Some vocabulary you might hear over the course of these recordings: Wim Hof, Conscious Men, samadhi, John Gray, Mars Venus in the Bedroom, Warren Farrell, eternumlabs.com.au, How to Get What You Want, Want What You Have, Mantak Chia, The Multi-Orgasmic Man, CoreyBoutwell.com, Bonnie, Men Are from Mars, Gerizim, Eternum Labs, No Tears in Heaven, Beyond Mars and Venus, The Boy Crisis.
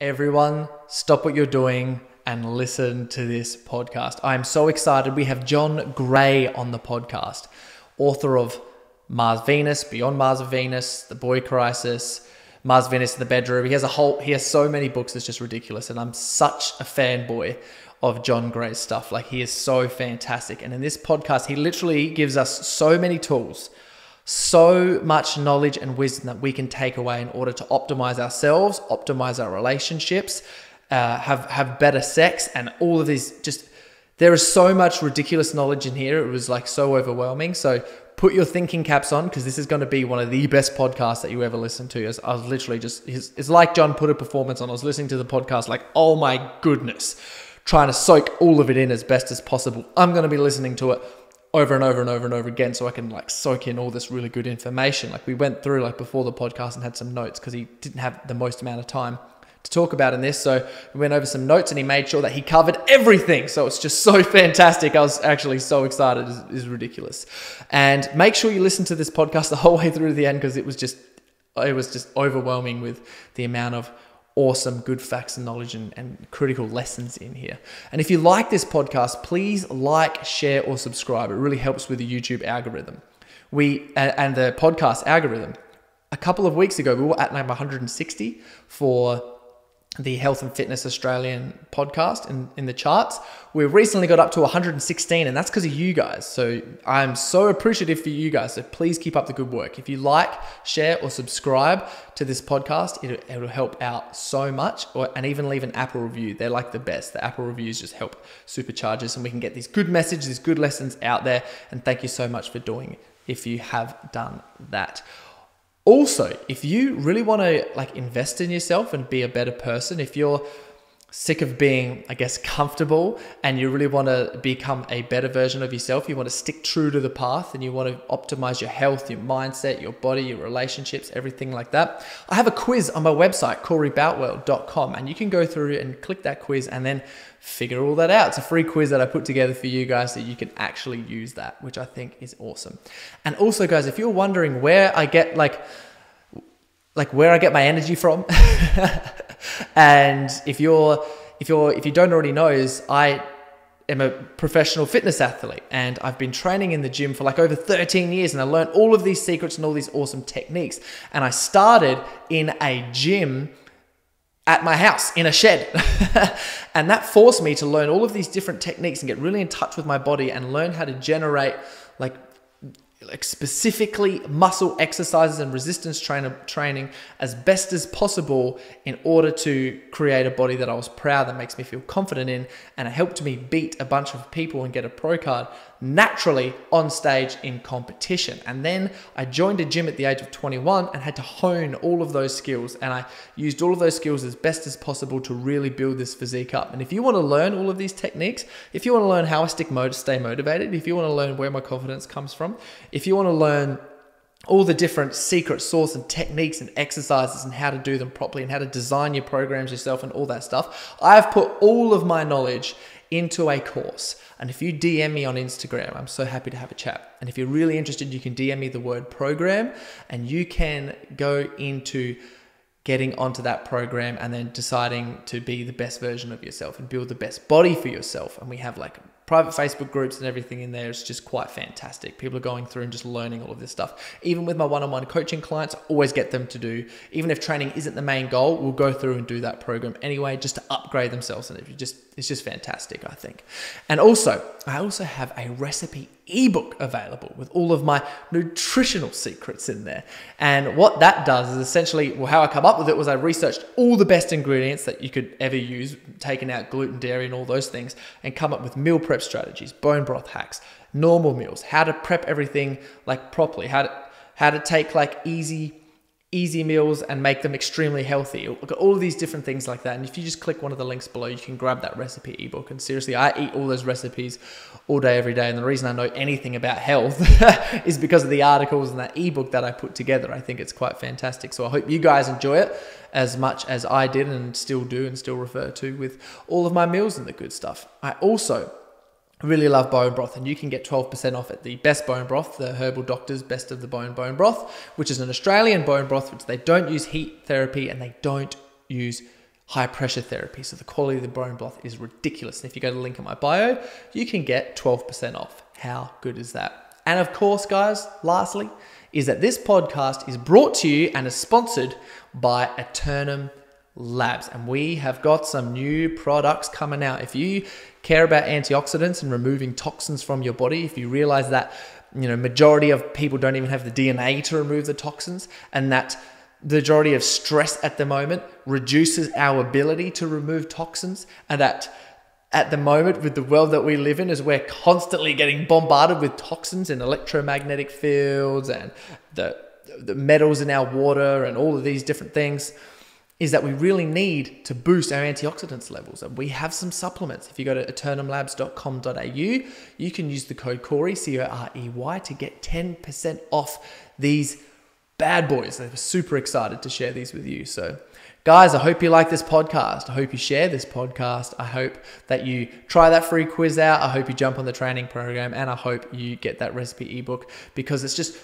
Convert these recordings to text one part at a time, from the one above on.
Everyone, stop what you're doing and listen to this podcast. I'm so excited. We have John Gray on the podcast, author of Mars Venus, Beyond Mars and Venus, The Boy Crisis, Mars Venus in the Bedroom. He has so many books, it's just ridiculous. And I'm such a fanboy of John Gray's stuff. Like, he is so fantastic. And in this podcast, he literally gives us so many tools, so much knowledge and wisdom that we can take away in order to optimize ourselves, optimize our relationships, have better sex, and all of these. Just, there is so much ridiculous knowledge in here. It was like so overwhelming. So put your thinking caps on, because this is going to be one of the best podcasts that you ever listen to. I was literally just, it's like John put a performance on. I was listening to the podcast like, oh my goodness, trying to soak all of it in as best as possible. I'm going to be listening to it over and over and over and over again, so I can like soak in all this really good information. Like, we went through like before the podcast and had some notes, because he didn't have the most amount of time to talk about in this. So we went over some notes and he made sure that he covered everything. So it's just so fantastic. I was actually so excited. It's ridiculous. And make sure you listen to this podcast the whole way through to the end, because it was just overwhelming with the amount of awesome, good facts and knowledge and critical lessons in here. And if you like this podcast, please like, share, or subscribe. It really helps with the YouTube algorithm. And the podcast algorithm. A couple of weeks ago, we were at number 160 for the Health and Fitness Australian podcast in the charts. We recently got up to 116, and that's because of you guys. So I'm so appreciative for you guys. So please keep up the good work. If you like, share, or subscribe to this podcast, it'll help out so much. And even leave an Apple review. They're like the best. The Apple reviews just help supercharge us, and we can get these good messages, these good lessons out there. And thank you so much for doing it if you have done that. Also, if you really want to like invest in yourself and be a better person, if you're sick of being, I guess, comfortable, and you really want to become a better version of yourself, you want to stick true to the path, and you want to optimize your health, your mindset, your body, your relationships, everything like that. I have a quiz on my website, CoreyBoutwell.com, and you can go through and click that quiz and then figure all that out. It's a free quiz that I put together for you guys, so you can actually use that, which I think is awesome. And also, guys, if you're wondering where I get where I get my energy from, and if you don't already know, is I am a professional fitness athlete, and I've been training in the gym for like over 13 years, and I learned all of these secrets and all these awesome techniques. And I started in a gym at my house in a shed. And that forced me to learn all of these different techniques and get really in touch with my body and learn how to generate like specifically muscle exercises and resistance training as best as possible in order to create a body that I was proud, that makes me feel confident in. And it helped me beat a bunch of people and get a pro card naturally on stage in competition. And then I joined a gym at the age of 21 and had to hone all of those skills. And I used all of those skills as best as possible to really build this physique up. And if you want to learn all of these techniques, if you want to learn how I stay motivated, if you want to learn where my confidence comes from, if you want to learn all the different secret sauce and techniques and exercises and how to do them properly and how to design your programs yourself and all that stuff, I've put all of my knowledge into a course. And if you DM me on Instagram, I'm so happy to have a chat. And if you're really interested, you can DM me the word program, and you can go into getting onto that program and then deciding to be the best version of yourself and build the best body for yourself. And we have like private Facebook groups and everything in there. It's just quite fantastic. People are going through and just learning all of this stuff. Even with my one-on-one coaching clients, I always get them to do, even if training isn't the main goal, we'll go through and do that program anyway, just to upgrade themselves. And it's just fantastic, I think. And also, I also have a recipe ebook available with all of my nutritional secrets in there. And what that does is essentially, well, how I come up with it was I researched all the best ingredients that you could ever use, taking out gluten, dairy, and all those things, and come up with meal prep strategies, bone broth hacks, normal meals, how to prep everything like properly, how to take like easy meals and make them extremely healthy, all of these different things like that. And if you just click one of the links below, you can grab that recipe ebook. And seriously, I eat all those recipes all day, every day. And the reason I know anything about health is because of the articles and that ebook that I put together. I think it's quite fantastic. So I hope you guys enjoy it as much as I did and still do and still refer to with all of my meals and the good stuff. I also really love bone broth, and you can get 12% off at the Best Bone Broth, the Herbal Doctor's Best of the Bone broth, which is an Australian bone broth, which they don't use heat therapy and they don't use high pressure therapy. So the quality of the bone broth is ridiculous. And if you go to the link in my bio, you can get 12% off. How good is that? And of course, guys, lastly, is that this podcast is brought to you and is sponsored by Eternum Labs. And we have got some new products coming out. If you care about antioxidants and removing toxins from your body, if you realize that, you know, majority of people don't even have the DNA to remove the toxins, and that the majority of stress at the moment reduces our ability to remove toxins, and that at the moment, with the world that we live in, is we're constantly getting bombarded with toxins and electromagnetic fields and the metals in our water and all of these different things, is that we really need to boost our antioxidants levels. And we have some supplements. If you go to eternumlabs.com.au, you can use the code Corey, C-O-R-E-Y, to get 10% off these bad boys. They were super excited to share these with you. So guys, I hope you like this podcast. I hope you share this podcast. I hope that you try that free quiz out. I hope you jump on the training program, and I hope you get that recipe ebook, because it's just,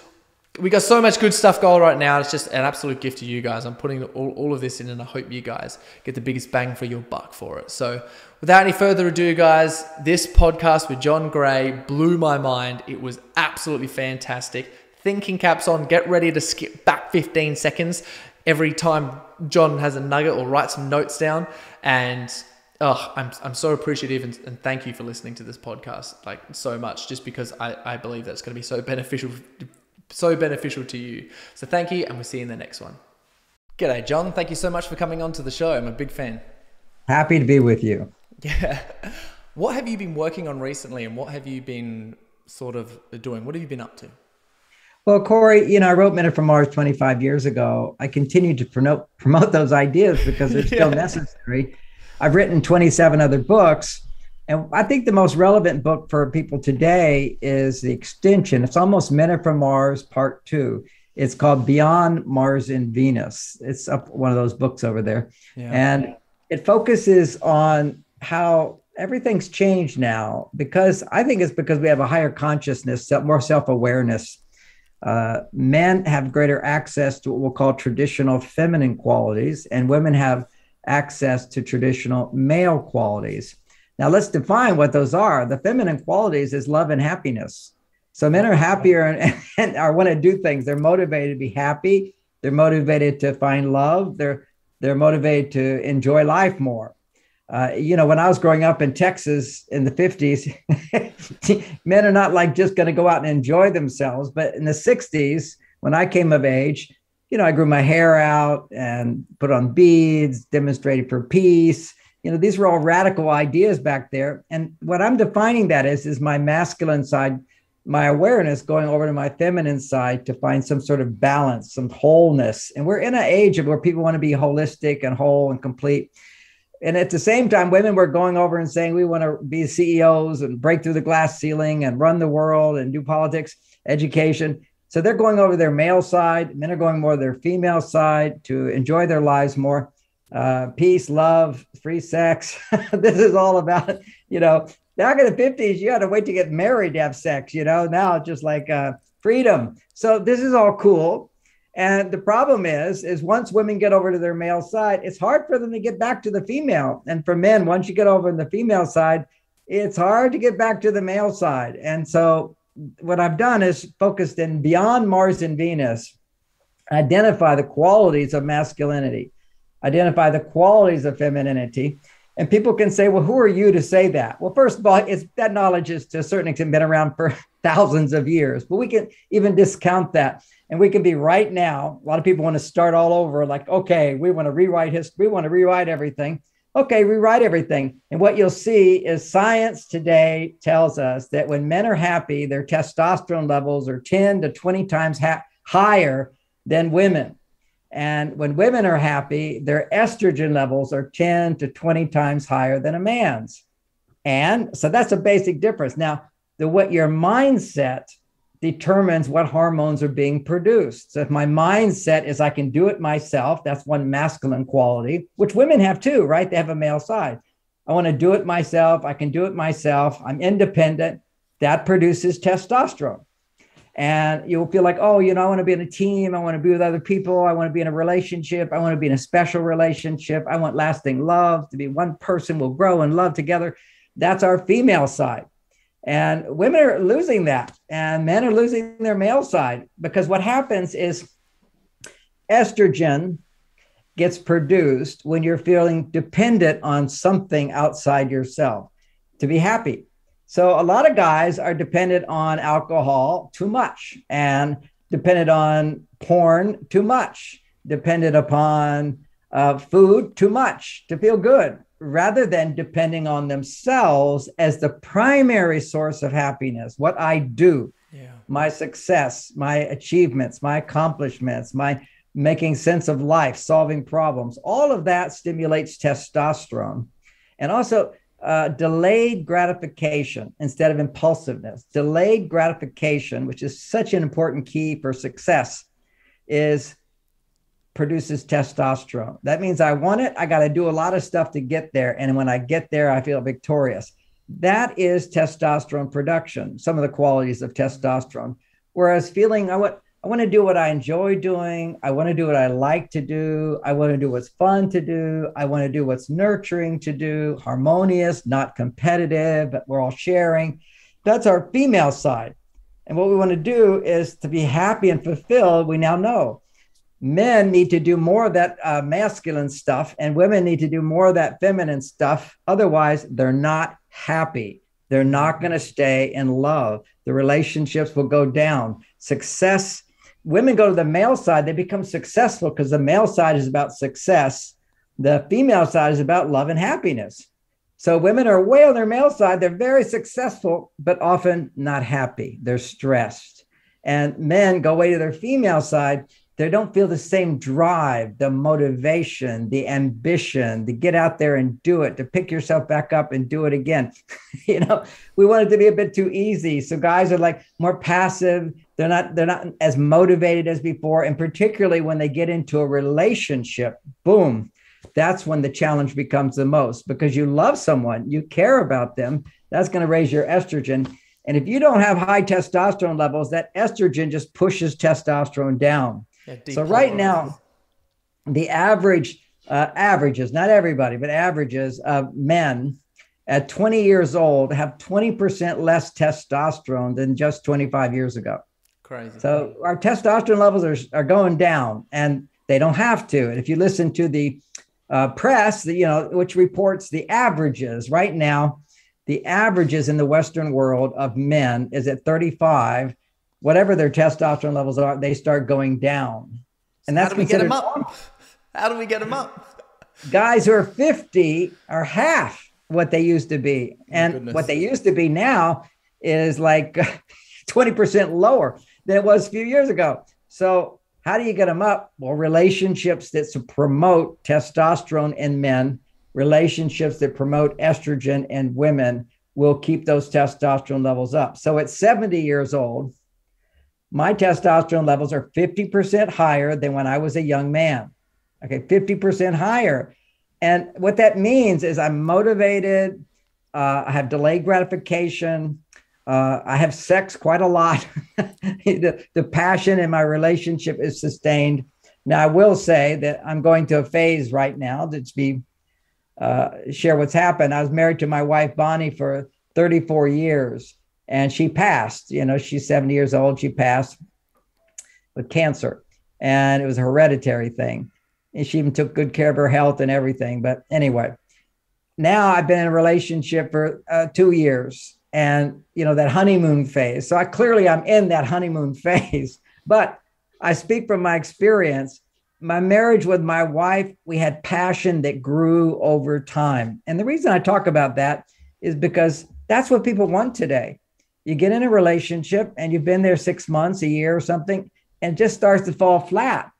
we got so much good stuff going right now. It's just an absolute gift to you guys. I'm putting all of this in, and I hope you guys get the biggest bang for your buck for it. So without any further ado, guys, this podcast with John Gray blew my mind. It was absolutely fantastic. Thinking caps on, get ready to skip back 15 seconds every time John has a nugget or writes some notes down. And oh, I'm so appreciative and thank you for listening to this podcast, like, so much, just because I believe that it's going to be so beneficial to you. So thank you, and we'll see you in the next one. G'day, John. Thank you so much for coming on to the show. I'm a big fan. Happy to be with you. Yeah. What have you been working on recently, and what have you been sort of doing? What have you been up to? Well, Corey, you know, I wrote Men Are from Mars 25 years ago. I continue to promote those ideas because they're still necessary. I've written 27 other books. And I think the most relevant book for people today is the extension. It's almost Men Are from Mars Part 2. It's called Beyond Mars and Venus. It's up one of those books over there. Yeah. And it focuses on how everything's changed now, because I think it's because we have a higher consciousness, more self-awareness. Men have greater access to what we'll call traditional feminine qualities, and women have access to traditional male qualities. Now, let's define what those are. The feminine qualities is love and happiness. So men are happier and are want to do things. They're motivated to be happy. They're motivated to find love. They're motivated to enjoy life more. You know, when I was growing up in Texas in the 50s, men are not like just going to go out and enjoy themselves. But in the 60s, when I came of age, you know, I grew my hair out and put on beads, demonstrated for peace. You know, these were all radical ideas back there. And what I'm defining that is my masculine side, my awareness going over to my feminine side to find some sort of balance, some wholeness. And we're in an age of where people want to be holistic and whole and complete. And at the same time, women were going over and saying, we want to be CEOs and break through the glass ceiling and run the world and do politics, education. So they're going over their male side. Men are going more to their female side to enjoy their lives more. Peace, love, free sex. This is all about, you know, back in the 50s, you had to wait to get married to have sex, you know, now just like freedom. So this is all cool. And the problem is once women get over to their male side, it's hard for them to get back to the female. And for men, once you get over on the female side, it's hard to get back to the male side. And so what I've done is focused in Beyond Mars and Venus, identify the qualities of masculinity, identify the qualities of femininity. And people can say, well, who are you to say that? Well, first of all, it's, that knowledge is to a certain extent been around for thousands of years, but we can even discount that. And we can be right now, a lot of people want to start all over, like, okay, we want to rewrite history, we want to rewrite everything. Okay, rewrite everything. And what you'll see is science today tells us that when men are happy, their testosterone levels are 10 to 20 times higher than women. And when women are happy, their estrogen levels are 10 to 20 times higher than a man's. And so that's a basic difference. Now, what your mindset determines what hormones are being produced. So if my mindset is I can do it myself, that's one masculine quality, which women have too, right? They have a male side. I want to do it myself. I can do it myself. I'm independent. That produces testosterone. And you'll feel like, oh, you know, I want to be in a team. I want to be with other people. I want to be in a relationship. I want to be in a special relationship. I want lasting love to be one person will grow and love together. That's our female side. And women are losing that. And men are losing their male side, because what happens is estrogen gets produced when you're feeling dependent on something outside yourself to be happy. So a lot of guys are dependent on alcohol too much, and dependent on porn too much, dependent upon food too much to feel good, rather than depending on themselves as the primary source of happiness. What I do, my success, my achievements, my accomplishments, my making sense of life, solving problems, all of that stimulates testosterone. And also delayed gratification instead of impulsiveness. Delayed gratification, which is such an important key for success, produces testosterone. That means I want it. I got to do a lot of stuff to get there. And when I get there, I feel victorious. That is testosterone production, some of the qualities of testosterone. Whereas feeling, I want to do what I enjoy doing. I want to do what I like to do. I want to do what's fun to do. I want to do what's nurturing to do, harmonious, not competitive, but we're all sharing. That's our female side. And what we want to do is to be happy and fulfilled. We now know men need to do more of that masculine stuff, and women need to do more of that feminine stuff. Otherwise, they're not happy. They're not going to stay in love. The relationships will go down. Success. Women go to the male side, they become successful because the male side is about success. The female side is about love and happiness. So women are way on their male side. They're very successful, but often not happy. They're stressed. And men go way to their female side. They don't feel the same drive, the motivation, the ambition to get out there and do it, to pick yourself back up and do it again. You know, we want it to be a bit too easy. So guys are like more passive. They're not as motivated as before. And particularly when they get into a relationship, boom, that's when the challenge becomes the most, because you love someone, you care about them. That's going to raise your estrogen. And if you don't have high testosterone levels, that estrogen just pushes testosterone down. So right now, the averages, not everybody, but averages of men at 20 years old have 20% less testosterone than just 25 years ago. Crazy. So our testosterone levels are going down, and they don't have to. And if you listen to the press, which reports the averages right now, the averages in the Western world of men is at 35, whatever their testosterone levels are, they start going down. And that's how do we get them up? How do we get them up? Guys who are 50 are half what they used to be. And what they used to be now is like 20% lower than it was a few years ago. So how do you get them up? Well, relationships that promote testosterone in men, relationships that promote estrogen in women will keep those testosterone levels up. So at 70 years old, my testosterone levels are 50% higher than when I was a young man. Okay, 50% higher. And what that means is I'm motivated. I have delayed gratification. I have sex quite a lot. The passion in my relationship is sustained. Now, I will say that I'm going to a phase right now that's share what's happened. I was married to my wife, Bonnie, for 34 years, and she passed. She's 70 years old. She passed with cancer, and it was a hereditary thing. And she even took good care of her health and everything. But anyway, now I've been in a relationship for 2 years, and that honeymoon phase. So I'm in that honeymoon phase, but I speak from my experience. My marriage with my wife, we had passion that grew over time. And the reason I talk about that is because that's what people want today. You get in a relationship and you've been there 6 months, a year or something, and it just starts to fall flat.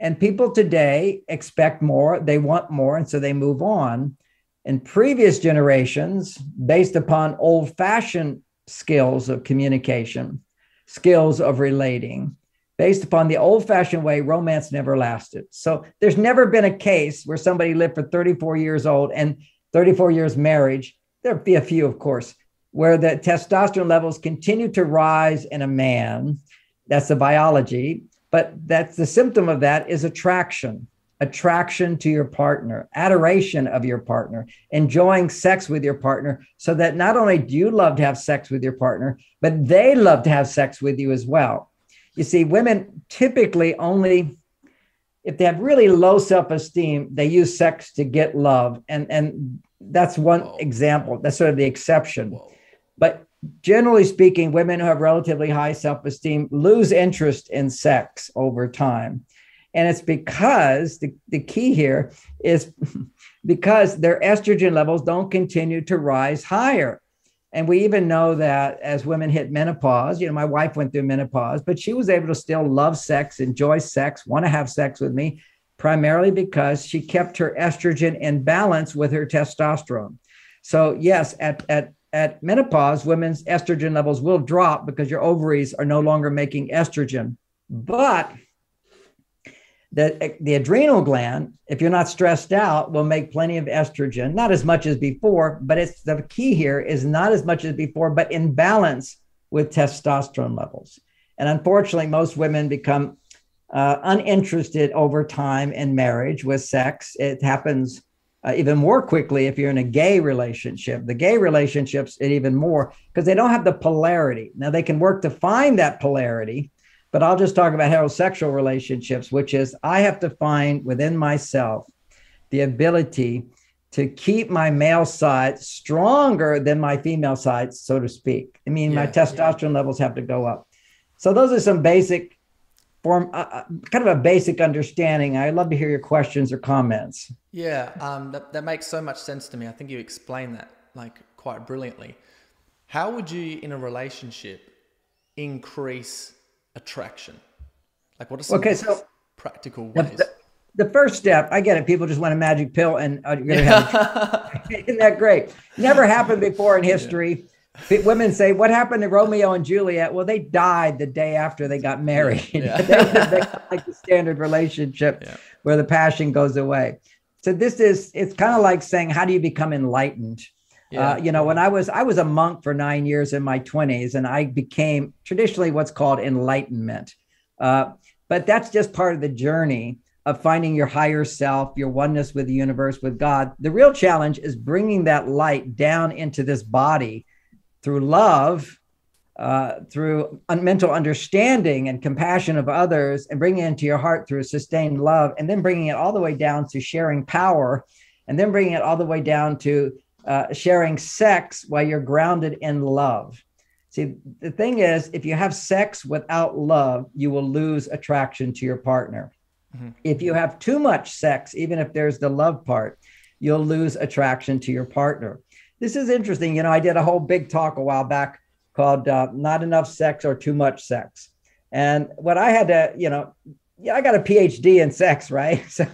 And people today expect more, they want more, and so they move on. And previous generations, based upon old-fashioned skills of communication, skills of relating, based upon the old-fashioned way, romance never lasted. So there's never been a case where somebody lived for 34 years old and 34 years marriage. There'd be a few, of course, where the testosterone levels continue to rise in a man. That's the biology, but that's the symptom of that is attraction. Attraction to your partner, adoration of your partner, enjoying sex with your partner, so that not only do you love to have sex with your partner, but they love to have sex with you as well. You see, women typically only, if they have really low self-esteem, they use sex to get love. And that's one example. That's sort of the exception. But generally speaking, women who have relatively high self-esteem lose interest in sex over time. And it's because the key here is because their estrogen levels don't continue to rise higher. And we even know that as women hit menopause, you know, my wife went through menopause, but she was able to still love sex, enjoy sex, want to have sex with me, primarily because she kept her estrogen in balance with her testosterone. So yes, at menopause, women's estrogen levels will drop because your ovaries are no longer making estrogen. But the adrenal gland, if you're not stressed out, will make plenty of estrogen, not as much as before, but it's the key here is not as much as before, but in balance with testosterone levels. And unfortunately, most women become uninterested over time in marriage with sex. It happens even more quickly if you're in a gay relationship. The gay relationships, it even more, because they don't have the polarity. Now, they can work to find that polarity, but I'll just talk about heterosexual relationships, which is I have to find within myself the ability to keep my male side stronger than my female side, so to speak. I mean, my testosterone levels have to go up. So those are some basic kind of a basic understanding. I'd love to hear your questions or comments. Yeah, that makes so much sense to me. I think you explained that like quite brilliantly. How would you, in a relationship, increase attraction? Like what are some practical ways? The first step, I get it. People just want a magic pill and you're going to have it. Isn't that great? Never happened before in history. Yeah. Women say, what happened to Romeo and Juliet? Well, they died the day after they got married. Yeah. They got like the standard relationship where the passion goes away. So it's kind of like saying, how do you become enlightened? Yeah. You know, when I was a monk for 9 years in my 20s, and I became traditionally what's called enlightenment. But that's just part of the journey of finding your higher self, your oneness with the universe, with God. The real challenge is bringing that light down into this body through love, through mental understanding and compassion of others, and bringing it into your heart through sustained love, and then bringing it all the way down to sharing power, and then bringing it all the way down to sharing sex while you're grounded in love. See, the thing is, if you have sex without love, you will lose attraction to your partner. Mm-hmm. If you have too much sex, even if there's the love part, you'll lose attraction to your partner. This is interesting. You know, I did a whole big talk a while back called Not Enough Sex or Too Much Sex. And what I had to, you know, I got a PhD in sex, right? So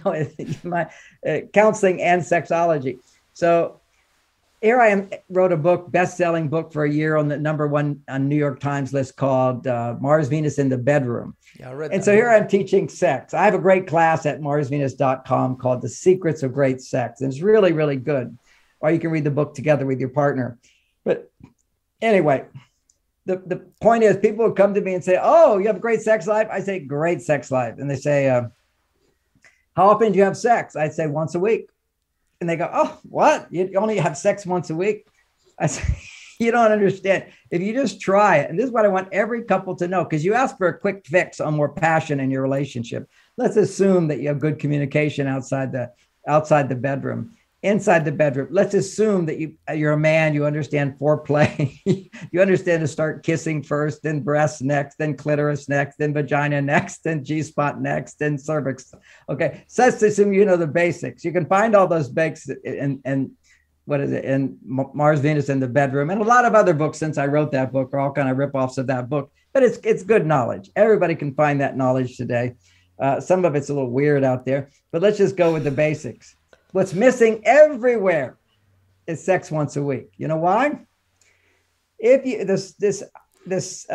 my counseling and sexology. So here I am, wrote a book, best-selling book for a year on the #1 on New York Times list called Mars Venus in the Bedroom. Yeah, I read that. And so here I'm teaching sex. I have a great class at marsvenus.com called The Secrets of Great Sex. And it's really, really good. Or you can read the book together with your partner. But anyway, the point is people will come to me and say, oh, you have a great sex life? I say, great sex life. And they say, how often do you have sex? I'd say once a week. And they go, oh, what? You only have sex once a week? I say, you don't understand. If you just try it, and this is what I want every couple to know, because you ask for a quick fix on more passion in your relationship. Let's assume that you have good communication outside the bedroom. Inside the bedroom, let's assume that you're a man, you understand foreplay, you understand to start kissing first, then breasts next, then clitoris next, then vagina next, then G-spot next, then cervix. Okay, so let's assume you know the basics. You can find all those basics in Mars, Venus in the Bedroom, and a lot of other books since I wrote that book are all kind of ripoffs of that book, but it's good knowledge. Everybody can find that knowledge today. Some of it's a little weird out there, but let's just go with the basics. What's missing everywhere is sex once a week. You know why? If you this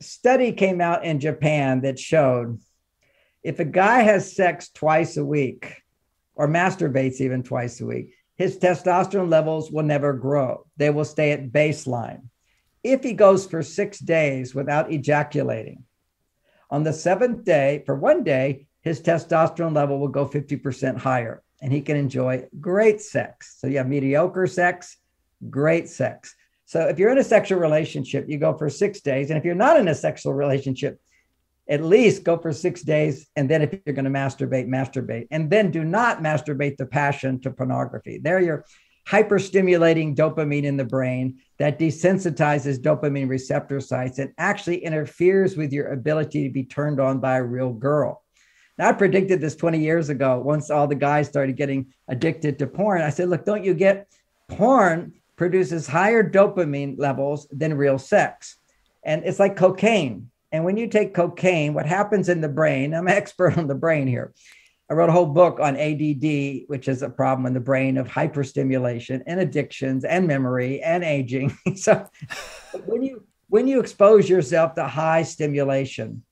study came out in Japan that showed if a guy has sex twice a week or masturbates even twice a week, his testosterone levels will never grow. They will stay at baseline. If he goes for 6 days without ejaculating, on the seventh day, for 1 day, his testosterone level will go 50% higher and he can enjoy great sex. So you have mediocre sex, great sex. So if you're in a sexual relationship, you go for 6 days. And if you're not in a sexual relationship, at least go for 6 days. And then if you're going to masturbate, masturbate. And then do not masturbate the passion to pornography. There you're hyperstimulating dopamine in the brain that desensitizes dopamine receptor sites and actually interferes with your ability to be turned on by a real girl. Now, I predicted this 20 years ago. Once all the guys started getting addicted to porn, I said, look, don't you get porn produces higher dopamine levels than real sex. And it's like cocaine. And when you take cocaine, what happens in the brain, I'm an expert on the brain here. I wrote a whole book on ADD, which is a problem in the brain of hyperstimulation and addictions and memory and aging. So when you expose yourself to high stimulation,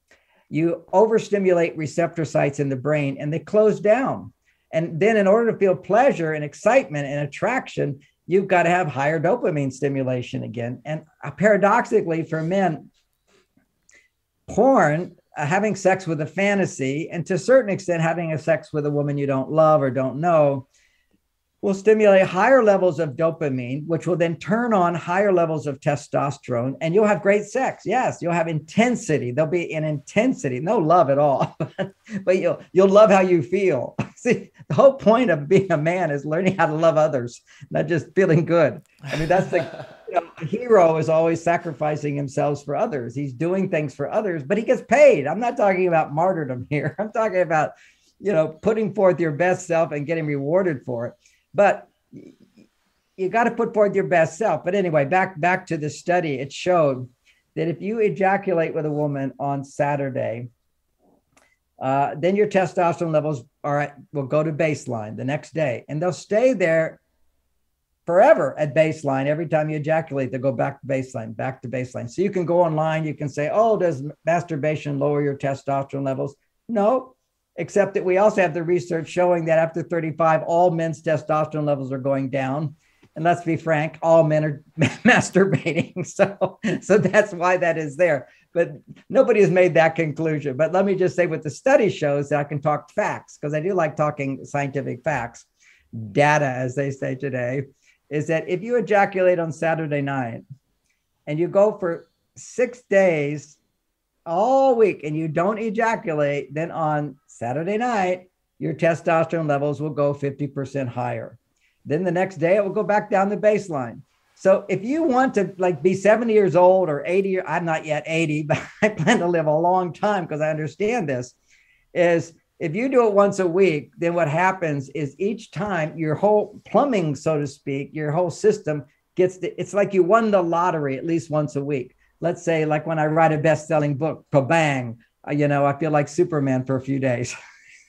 you overstimulate receptor sites in the brain and they close down. And then in order to feel pleasure and excitement and attraction, you've got to have higher dopamine stimulation again. And paradoxically for men, porn, having sex with a fantasy, and to a certain extent, having a sex with a woman you don't love or don't know, will stimulate higher levels of dopamine, which will then turn on higher levels of testosterone, and you'll have great sex. Yes, you'll have intensity. There'll be an intensity, no love at all, but you'll love how you feel. See, the whole point of being a man is learning how to love others, not just feeling good. I mean, that's the a hero is always sacrificing himself for others. He's doing things for others, but he gets paid. I'm not talking about martyrdom here. I'm talking about, putting forth your best self and getting rewarded for it. But you got to put forth your best self. But anyway, back to the study, it showed that if you ejaculate with a woman on Saturday, then your testosterone levels will go to baseline the next day, and they'll stay there forever at baseline. Every time you ejaculate, they go back to baseline. So you can go online, you can say, oh, does masturbation lower your testosterone levels? No, except that we also have the research showing that after 35, all men's testosterone levels are going down. And let's be frank, all men are masturbating. So that's why that is there. But nobody has made that conclusion. But let me just say what the study shows, that I can talk facts, because I do like talking scientific facts, data, as they say today, is that if you ejaculate on Saturday night and you go for 6 days all week and you don't ejaculate, then on Saturday night, your testosterone levels will go 50% higher. Then the next day it will go back down to baseline. So if you want to be 70 years old or 80, I'm not yet 80, but I plan to live a long time because I understand this, is if you do it once a week, then what happens is each time your whole plumbing, so to speak, your whole system it's like you won the lottery at least once a week. Let's say like when I write a best-selling book, kabang, I feel like Superman for a few days.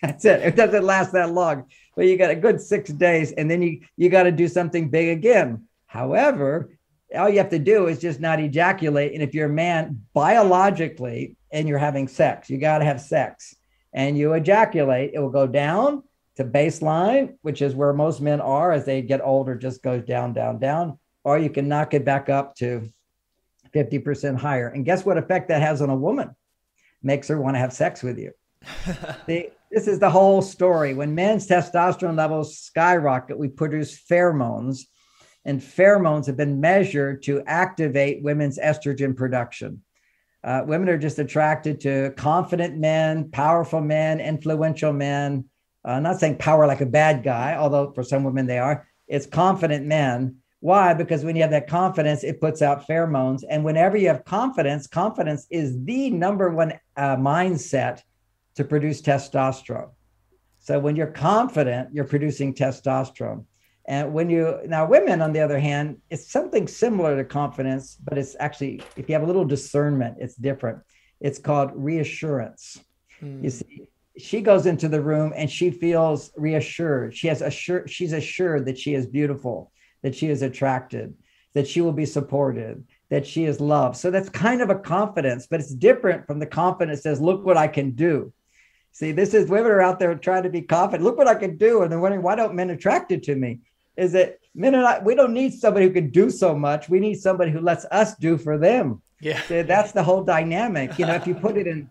That's it. It doesn't last that long, but you got a good 6 days and then you got to do something big again. However, all you have to do is just not ejaculate. And if you're a man biologically and you're having sex, you got to have sex. And you ejaculate, it will go down to baseline, which is where most men are as they get older, just goes down, down, down, or you can knock it back up to 50% higher. And guess what effect that has on a woman? Makes her want to have sex with you. See, this is the whole story. When men's testosterone levels skyrocket, we produce pheromones, and pheromones have been measured to activate women's estrogen production. Women are just attracted to confident men, powerful men, influential men. I'm not saying power like a bad guy, although for some women they are. It's confident men. Why? Because when you have that confidence, it puts out pheromones. And whenever you have confidence is the number one mindset to produce testosterone. So when you're confident, you're producing testosterone. And now women, on the other hand, it's something similar to confidence, but it's actually, if you have a little discernment, it's different. It's called reassurance. Mm. You see, she goes into the room and she feels reassured. She's assured that she is beautiful, that she is attracted, that she will be supported, that she is loved. So that's kind of a confidence, but it's different from the confidence that says, look what I can do. See, women are out there trying to be confident. Look what I can do. And they're wondering, why don't men attracted to me? is that men are not, we don't need somebody who can do so much. We need somebody who lets us do for them. Yeah. So that's the whole dynamic. You know, if you put it in,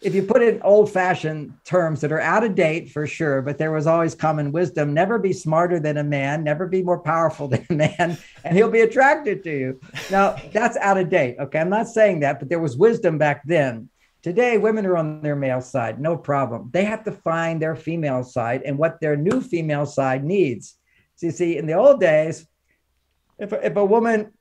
if you put it in old fashioned terms that are out of date for sure, but there was always common wisdom, never be smarter than a man, never be more powerful than a man, and he'll be attracted to you. Now that's out of date. Okay. I'm not saying that, but there was wisdom back then. Today, women are on their male side, no problem. They have to find their female side and what their new female side needs. So you see, in the old days, if a woman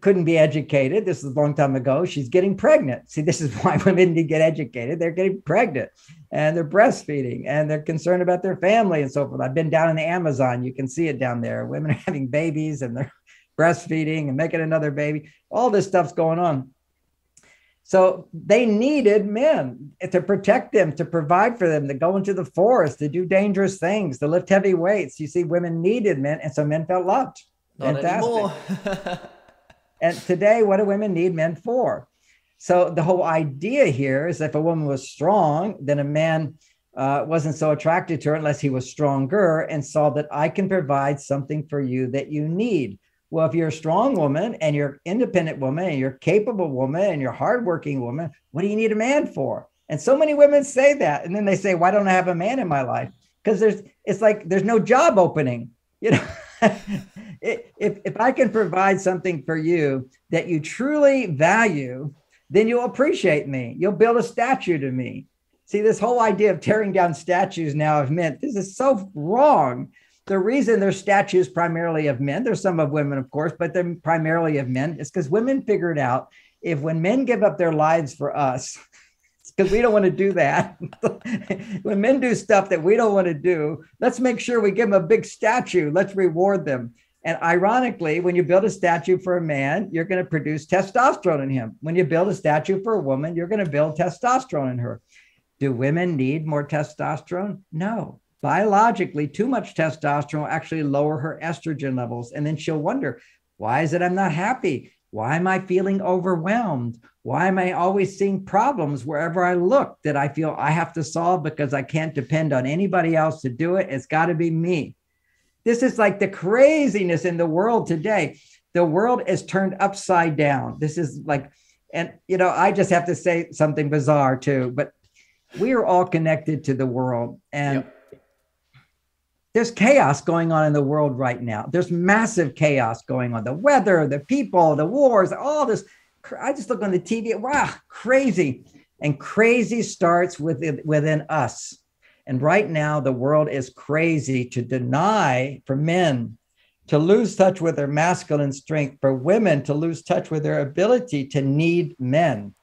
couldn't be educated, this is a long time ago, she's getting pregnant. See, this is why women need to get educated. They're getting pregnant and they're breastfeeding and they're concerned about their family and so forth. I've been down in the Amazon. You can see it down there. Women are having babies and they're breastfeeding and making another baby. All this stuff's going on. So they needed men to protect them, to provide for them, to go into the forest, to do dangerous things, to lift heavy weights. You see, women needed men, and so men felt loved. Not anymore. And today, what do women need men for? So the whole idea here is if a woman was strong, then a man wasn't so attracted to her unless he was stronger and saw that I can provide something for you that you need. Well, if you're a strong woman and you're an independent woman and you're a capable woman and you're a hardworking woman, what do you need a man for? And so many women say that. And then they say, why don't I have a man in my life? Because it's like there's no job opening. You know, if I can provide something for you that you truly value, then you'll appreciate me. You'll build a statue to me. See, this whole idea of tearing down statues now of men, this is so wrong. The reason there's statues primarily of men, there's some of women, of course, but they're primarily of men, is because women figured out if when men give up their lives for us, because we don't want to do that. When men do stuff that we don't want to do, let's make sure we give them a big statue. Let's reward them. And ironically, when you build a statue for a man, you're going to produce testosterone in him. When you build a statue for a woman, you're going to build testosterone in her. Do women need more testosterone? No. Biologically, too much testosterone will actually lower her estrogen levels. And then she'll wonder, why is it I'm not happy? Why am I feeling overwhelmed? Why am I always seeing problems wherever I look that I feel I have to solve because I can't depend on anybody else to do it? It's got to be me. This is like the craziness in the world today. The world is turned upside down. This is like, and you know, I just have to say something bizarre too, but we are all connected to the world. And yep. There's chaos going on in the world right now. There's massive chaos going on. The weather, the people, the wars, all this. I just look on the TV. Wow, crazy. And crazy starts within us. And right now, the world is crazy to deny for men to lose touch with their masculine strength, for women to lose touch with their ability to need men,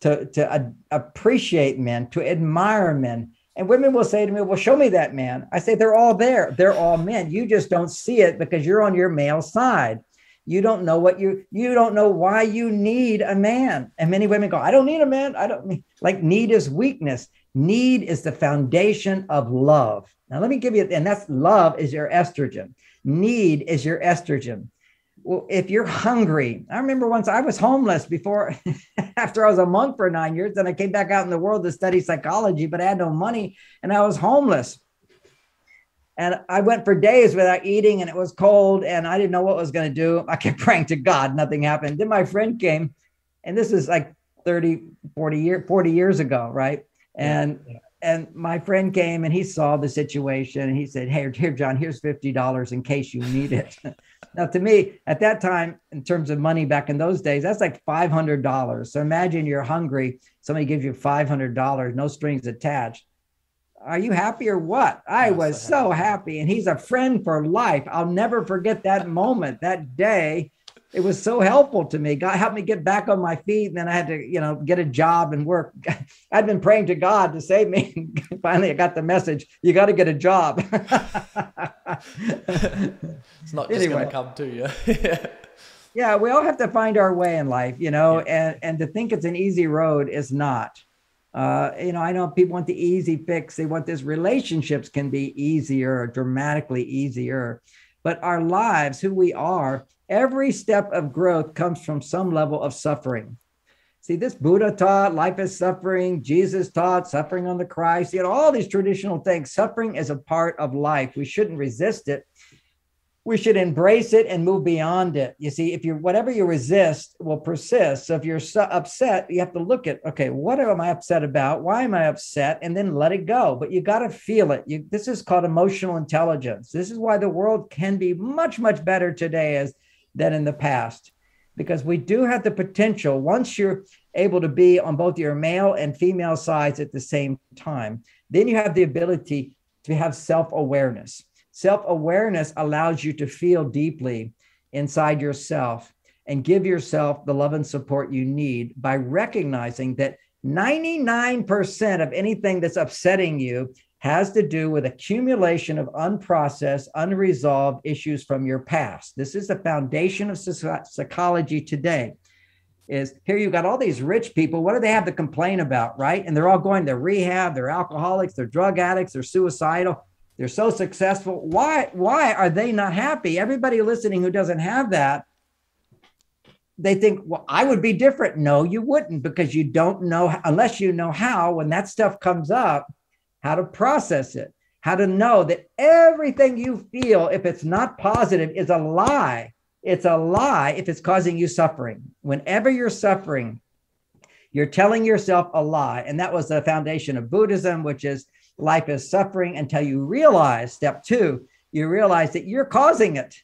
to appreciate men, to admire men. And women will say to me, well, show me that man. I say, they're all there. They're all men. You just don't see it because you're on your male side. You don't know what you don't know why you need a man. And many women go, I don't need a man. I don't need, like, need is weakness. Need is the foundation of love. Now, let me give you, and that's love is your estrogen. Need is your estrogen. Well, if you're hungry, I remember once I was homeless before, after I was a monk for 9 years, then I came back out in the world to study psychology, but I had no money and I was homeless. And I went for days without eating and it was cold and I didn't know what I was going to do. I kept praying to God, nothing happened. Then my friend came, and this is like 40 years ago, right? And yeah. And my friend came and he saw the situation and he said, hey, here, John, here's $50 in case you need it. Now, to me, at that time, in terms of money back in those days, that's like $500. So imagine you're hungry. Somebody gives you $500, no strings attached. Are you happy or what? I was so happy. And he's a friend for life. I'll never forget that moment, that day. It was so helpful to me. God helped me get back on my feet. And then I had to, you know, get a job and work. I'd been praying to God to save me. Finally, I got the message. You got to get a job. It's not just going to come to you. Yeah, we all have to find our way in life, you know, yeah. And to think it's an easy road is not. You know, I know people want the easy fix. They want this. Relationships can be easier, dramatically easier. But our lives, who we are, every step of growth comes from some level of suffering. See, this Buddha taught life is suffering. Jesus taught suffering on the Christ. You know, all these traditional things. Suffering is a part of life. We shouldn't resist it. we should embrace it and move beyond it. You see, if you're, whatever you resist will persist. So if you're so upset, you have to look at, okay, what am I upset about? Why am I upset? And then let it go. But you got to feel it. This is called emotional intelligence. This is why the world can be much, much better today than in the past, because we do have the potential once you're able to be on both your male and female sides at the same time. Then you have the ability to have self-awareness. Self-awareness allows you to feel deeply inside yourself and give yourself the love and support you need by recognizing that 99% of anything that's upsetting you has to do with accumulation of unprocessed, unresolved issues from your past. This is the foundation of psychology today. Is here you've got all these rich people. What do they have to complain about, right? And they're all going to rehab. They're alcoholics. They're drug addicts. They're suicidal. They're so successful. Why are they not happy? Everybody listening who doesn't have that, they think, well, I would be different. No, you wouldn't, because you don't know, unless you know how, when that stuff comes up, how to process it, how to know that everything you feel, if it's not positive, is a lie. It's a lie if it's causing you suffering. Whenever you're suffering, you're telling yourself a lie. And that was the foundation of Buddhism, which is life is suffering until you realize, step two, you realize that you're causing it.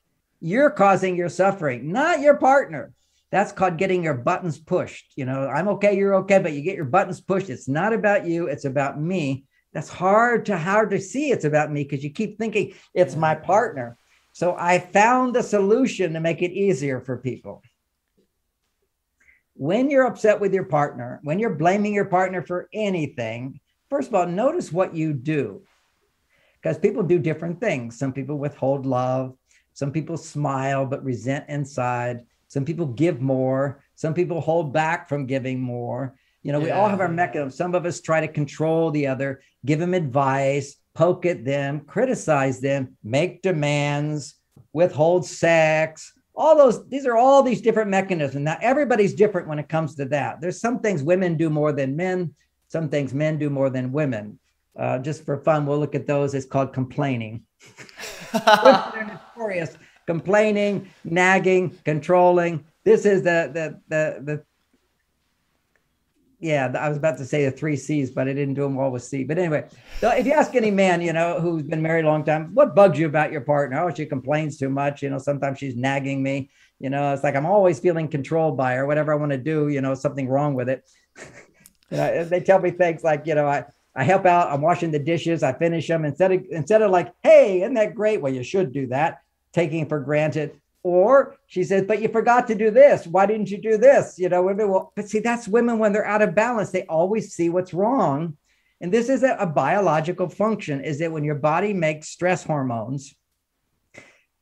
You're causing your suffering, not your partner. That's called getting your buttons pushed. You know, I'm okay, you're okay, but you get your buttons pushed. It's not about you, it's about me. That's hard to see it's about me, because you keep thinking it's my partner. So I found a solution to make it easier for people. When you're upset with your partner, when you're blaming your partner for anything, first of all, notice what you do, because people do different things. Some people withhold love. Some people smile but resent inside. Some people give more. Some people hold back from giving more. You know, we all have our mechanisms. Some of us try to control the other, give them advice, poke at them, criticize them, make demands, withhold sex. All those, these are all these different mechanisms. Now, everybody's different when it comes to that. There's some things women do more than men. Some things men do more than women. Just for fun, we'll look at those. It's called complaining. They're notorious. Complaining, nagging, controlling. This is I was about to say the three C's, but I didn't do them all with C. But anyway, so if you ask any man, you know, who's been married a long time, what bugs you about your partner? Oh, she complains too much. You know, sometimes she's nagging me. You know, it's like I'm always feeling controlled by her. Whatever I want to do, you know, something wrong with it. You know, they tell me things like, you know, I help out, I'm washing the dishes, I finish them. Instead of like, hey, isn't that great? Well, you should do that, taking it for granted. Or she says, but you forgot to do this. Why didn't you do this? You know, women will, but see, that's women when they're out of balance. They always see what's wrong. And this is a biological function, is that when your body makes stress hormones,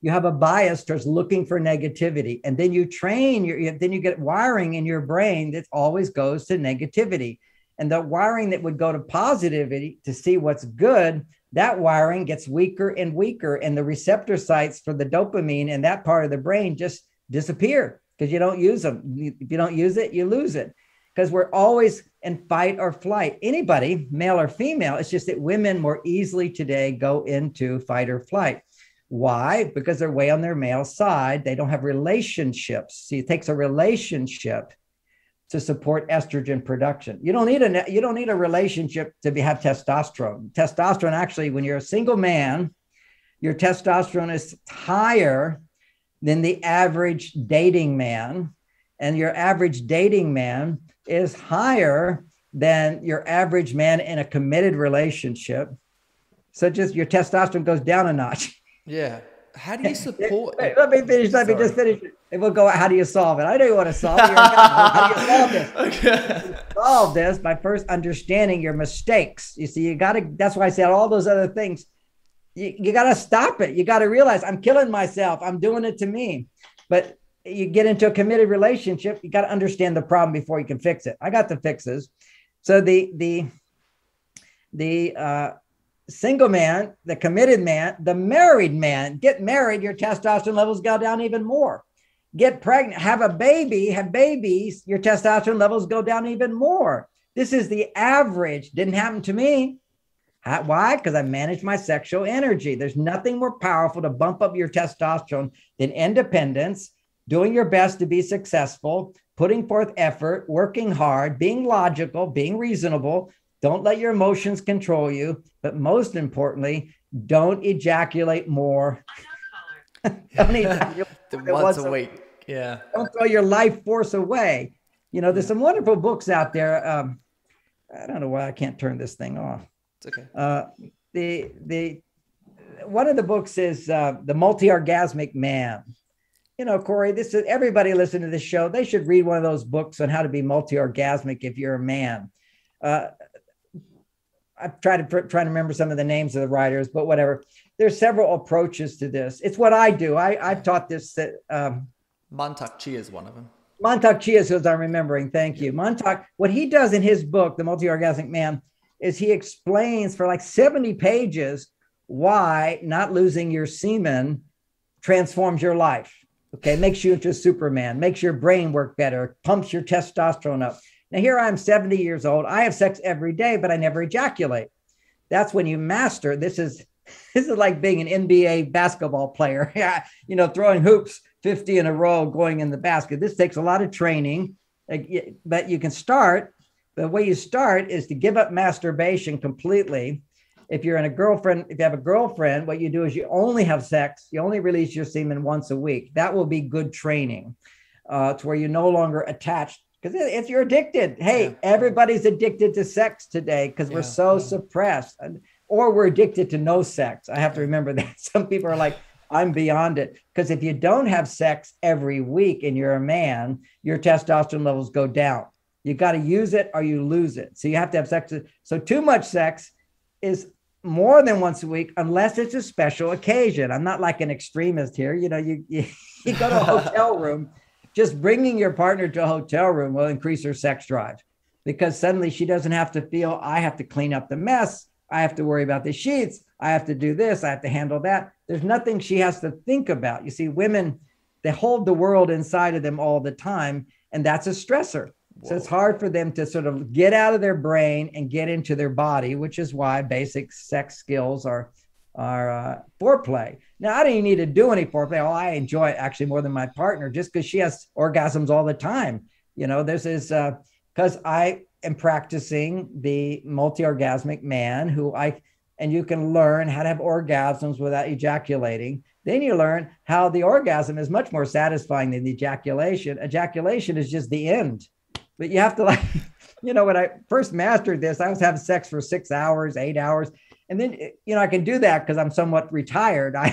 you have a bias towards looking for negativity. And then you you get wiring in your brain that always goes to negativity. And the wiring that would go to positivity to see what's good, that wiring gets weaker and weaker. And the receptor sites for the dopamine in that part of the brain just disappear because you don't use them. If you don't use it, you lose it, because we're always in fight or flight. Anybody, male or female, it's just that women more easily today go into fight or flight. Why? Because they're way on their male side. They don't have relationships. See, it takes a relationship to support estrogen production. You don't need a relationship to have testosterone. Testosterone, actually, when you're a single man, your testosterone is higher than the average dating man. And your average dating man is higher than your average man in a committed relationship. So just your testosterone goes down a notch. Yeah. How do you support? Let me just finish. It will go out. How do you solve it? I know you want to solve it. How do you solve this? Okay. You solve this by first understanding your mistakes. You see, you got to, that's why I said all those other things. You got to stop it. You got to realize I'm killing myself. I'm doing it to me. But you get into a committed relationship. You got to understand the problem before you can fix it. I got the fixes. So the single man, the committed man, the married man, get married, your testosterone levels go down even more. Get pregnant, have a baby, have babies, your testosterone levels go down even more. This is the average. Didn't happen to me. Why? Because I manage my sexual energy. There's nothing more powerful to bump up your testosterone than independence, doing your best to be successful, putting forth effort, working hard, being logical, being reasonable. Don't let your emotions control you. But most importantly, don't ejaculate more. Don't ejaculate more once a week. Yeah. Don't throw your life force away. You know, there's some wonderful books out there. I don't know why I can't turn this thing off. It's okay. One of the books is The Multi-Orgasmic Man. You know, Corey, this is everybody listening to this show. They should read one of those books on how to be multi-orgasmic if you're a man. I've tried to remember some of the names of the writers, but whatever. There's several approaches to this. It's what I do. I've taught this. That, Mantak Chia is one of them. Mantak Chia is who I'm remembering. Thank you. Mantak, what he does in his book, The Multi-Orgasmic Man, is he explains for like 70 pages why not losing your semen transforms your life. Okay, makes you into a Superman, makes your brain work better, pumps your testosterone up. Now, here I'm 70 years old. I have sex every day, but I never ejaculate. That's when you master. This is like being an NBA basketball player, you know, throwing hoops 50 in a row going in the basket. This takes a lot of training, but you can start. The way you start is to give up masturbation completely. If you have a girlfriend, what you do is you only have sex. You only release your semen once a week. That will be good training to where you're no longer attached. Because if you're addicted, everybody's addicted to sex today because we're so suppressed, or we're addicted to no sex. I have to remember that. Some people are like, I'm beyond it. Because if you don't have sex every week and you're a man, your testosterone levels go down. You got to use it or you lose it. So you have to have sex. So too much sex is more than once a week, unless it's a special occasion. I'm not like an extremist here. You know, you go to a hotel room, just bringing your partner to a hotel room will increase her sex drive, because suddenly she doesn't have to feel, I have to clean up the mess. I have to worry about the sheets. I have to do this. I have to handle that. There's nothing she has to think about. You see, women, they hold the world inside of them all the time, and that's a stressor. Whoa. So it's hard for them to sort of get out of their brain and get into their body, which is why basic sex skills are foreplay. Now, I don't even need to do any foreplay. Oh, I enjoy it actually more than my partner, just because she has orgasms all the time. You know, this is because I am practicing the multi-orgasmic man and you can learn how to have orgasms without ejaculating. Then you learn how the orgasm is much more satisfying than the ejaculation. Ejaculation is just the end. But you have to, like, you know, when I first mastered this, I was having sex for 6 hours, 8 hours. And then, you know, I can do that because I'm somewhat retired. I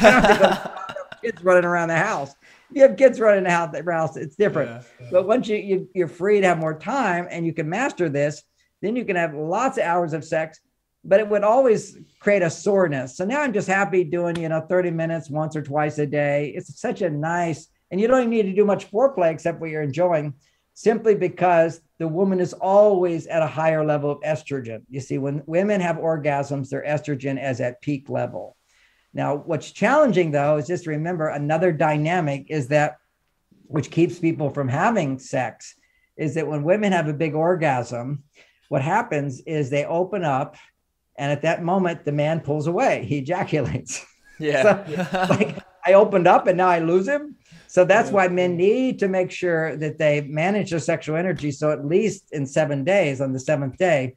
don't have to go kids running around the house. If you have kids running around the house, it's different. Yeah. But once you're free to have more time and you can master this, then you can have lots of hours of sex, but it would always create a soreness. So now I'm just happy doing, you know, 30 minutes once or twice a day. It's such a nice, and you don't even need to do much foreplay except what you're enjoying, simply because the woman is always at a higher level of estrogen. You see, when women have orgasms, their estrogen is at peak level. Now, what's challenging, though, is just remember another dynamic is that, which keeps people from having sex, is that when women have a big orgasm, what happens is they open up, and at that moment, the man pulls away. He ejaculates. Yeah. So, like, I opened up and now I lose him. So that's why men need to make sure that they manage their sexual energy. So at least in 7 days, on the seventh day,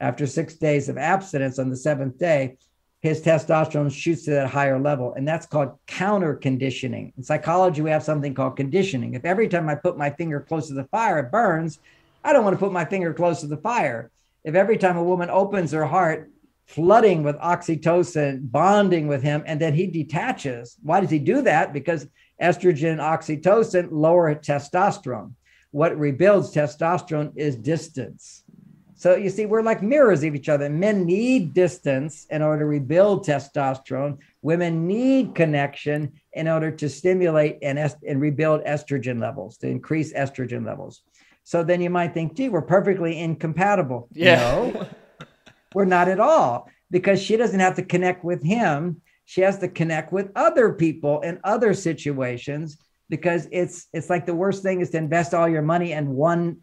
after 6 days of abstinence, on the seventh day, his testosterone shoots to that higher level. And that's called counter conditioning. In psychology, we have something called conditioning. If every time I put my finger close to the fire, it burns, I don't want to put my finger close to the fire. If every time a woman opens her heart, flooding with oxytocin, bonding with him, and then he detaches. Why does he do that? Because estrogen and oxytocin lower testosterone. What rebuilds testosterone is distance. So you see, we're like mirrors of each other. Men need distance in order to rebuild testosterone. Women need connection in order to stimulate and rebuild estrogen levels, to increase estrogen levels. So then you might think, gee, we're perfectly incompatible. Yeah. No, we're not at all, because she doesn't have to connect with him. She has to connect with other people in other situations, because it's like the worst thing is to invest all your money in one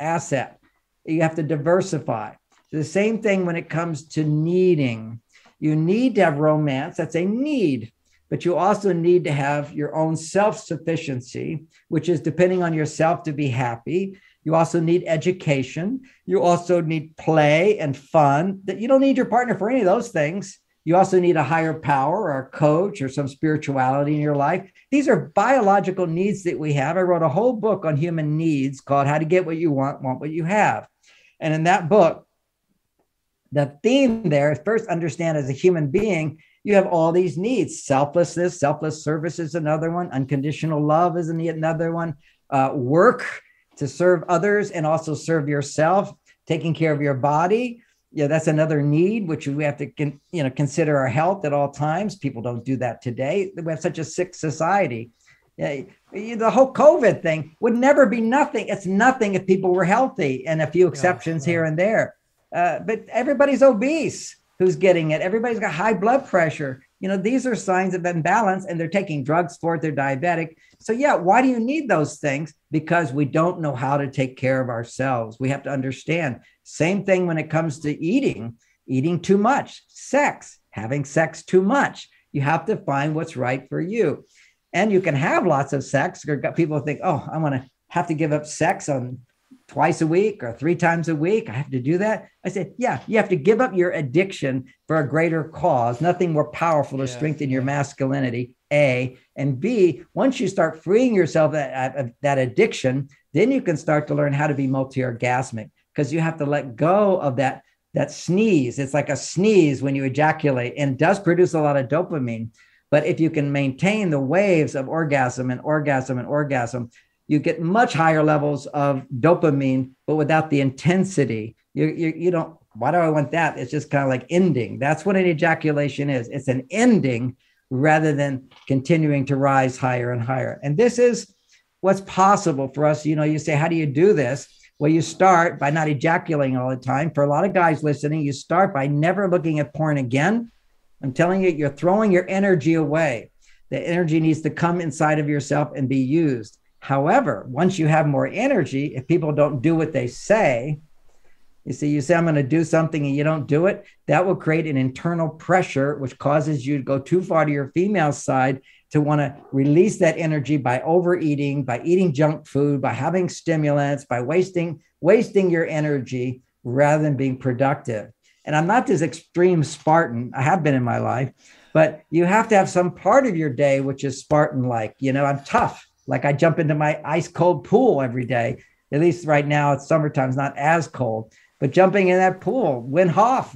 asset. You have to diversify. The same thing when it comes to needing. You need to have romance. That's a need. But you also need to have your own self-sufficiency, which is depending on yourself to be happy. You also need education. You also need play and fun. That you don't need your partner for any of those things. You also need a higher power or a coach or some spirituality in your life. These are biological needs that we have. I wrote a whole book on human needs called How to Get What You Want What You Have. And in that book, the theme there is first understand as a human being, you have all these needs. Selflessness, selfless service is another one. Unconditional love is another one. Work to serve others and also serve yourself. Taking care of your body. Yeah, that's another need, which we have to consider our health at all times. People don't do that today. We have such a sick society. Yeah, the whole COVID thing would never be nothing. It's nothing if people were healthy and a few exceptions here and there. But everybody's obese. Who's getting it? Everybody's got high blood pressure. These are signs of imbalance, and they're taking drugs for it. They're diabetic. So yeah, why do you need those things? Because we don't know how to take care of ourselves. We have to understand. Same thing when it comes to eating too much, sex, having sex too much. You have to find what's right for you. And you can have lots of sex. People think, oh, I'm going to have to give up sex on twice a week or three times a week. I have to do that. I said, yeah, you have to give up your addiction for a greater cause. Nothing more powerful to strengthen your masculinity, A. And B, once you start freeing yourself of that addiction, then you can start to learn how to be multi-orgasmic, because you have to let go of that sneeze. It's like a sneeze when you ejaculate, and does produce a lot of dopamine. But if you can maintain the waves of orgasm and orgasm and orgasm, you get much higher levels of dopamine, but without the intensity. You don't, why do I want that? It's just kind of like ending. That's what an ejaculation is. It's an ending rather than continuing to rise higher and higher. And this is what's possible for us. You say, how do you do this? Well, you start by not ejaculating all the time. For a lot of guys listening, you start by never looking at porn again. I'm telling you, you're throwing your energy away. The energy needs to come inside of yourself and be used. However, once you have more energy, if people don't do what they say, you say, I'm going to do something and you don't do it, that will create an internal pressure, which causes you to go too far to your female side to want to release that energy by overeating, by eating junk food, by having stimulants, by wasting your energy rather than being productive. And I'm not this extreme Spartan. I have been in my life, but you have to have some part of your day, which is Spartan-like. I'm tough. Like I jump into my ice cold pool every day. At least right now, it's summertime, it's not as cold, but jumping in that pool, Wim Hof,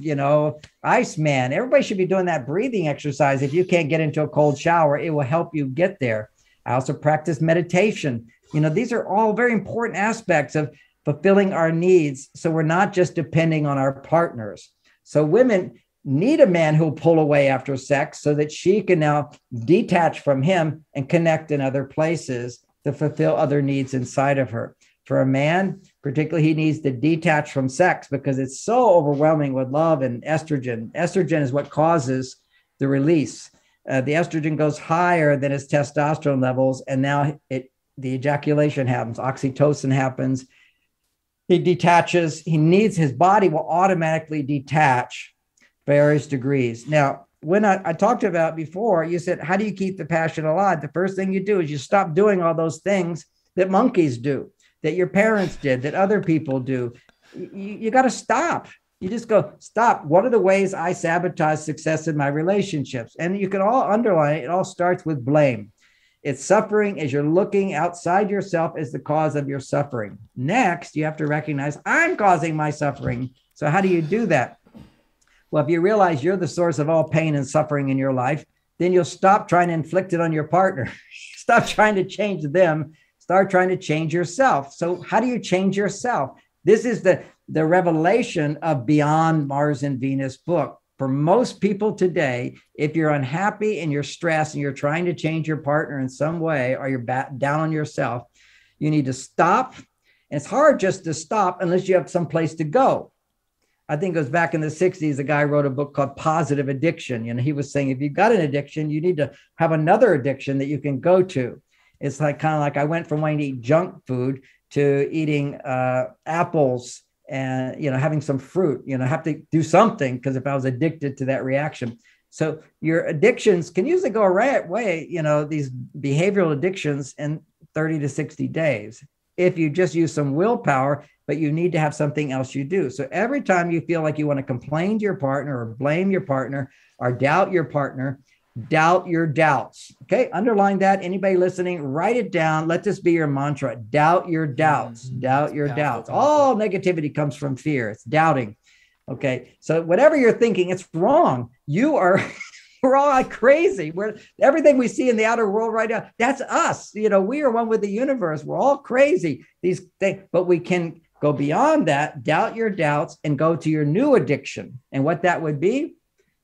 Iceman, everybody should be doing that breathing exercise. If you can't get into a cold shower, it will help you get there. I also practice meditation. These are all very important aspects of fulfilling our needs. So we're not just depending on our partners. So women need a man who'll pull away after sex so that she can now detach from him and connect in other places to fulfill other needs inside of her. For a man, particularly, he needs to detach from sex because it's so overwhelming with love and estrogen. Estrogen is what causes the release. The estrogen goes higher than his testosterone levels, and now the ejaculation happens, oxytocin happens. He detaches. His body will automatically detach various degrees. Now, when I talked about before, you said, how do you keep the passion alive? The first thing you do is you stop doing all those things that monkeys do, that your parents did, that other people do. You got to stop. You just go, stop. What are the ways I sabotage success in my relationships? And you can all underline it. It all starts with blame. It's suffering as you're looking outside yourself as the cause of your suffering. Next, you have to recognize I'm causing my suffering. So how do you do that? Well, if you realize you're the source of all pain and suffering in your life, then you'll stop trying to inflict it on your partner. Stop trying to change them. Start trying to change yourself. So how do you change yourself? This is the revelation of Beyond Mars and Venus book. For most people today, if you're unhappy and you're stressed and you're trying to change your partner in some way, or you're down on yourself, you need to stop. And it's hard just to stop unless you have someplace to go. I think it was back in the 60s, a guy wrote a book called Positive Addiction. He was saying, if you've got an addiction, you need to have another addiction that you can go to. It's like I went from wanting to eat junk food to eating apples and, you know, having some fruit, you know, I have to do something because if I was addicted to that reaction. So your addictions can usually go a right way, you know, these behavioral addictions in 30 to 60 days. If you just use some willpower, but you need to have something else you do. So every time you feel like you want to complain to your partner or blame your partner or doubt your partner, doubt your doubts. Okay. Underline that. Anybody listening, write it down. Let this be your mantra. Doubt your doubts, doubt your doubts. All negativity comes from fear. It's doubting. Okay. So whatever you're thinking, it's wrong. You are, we're all like crazy. We're everything we see in the outer world right now. That's us. You know, we are one with the universe. We're all crazy. These things, but we can go beyond that, doubt your doubts and go to your new addiction. And what that would be,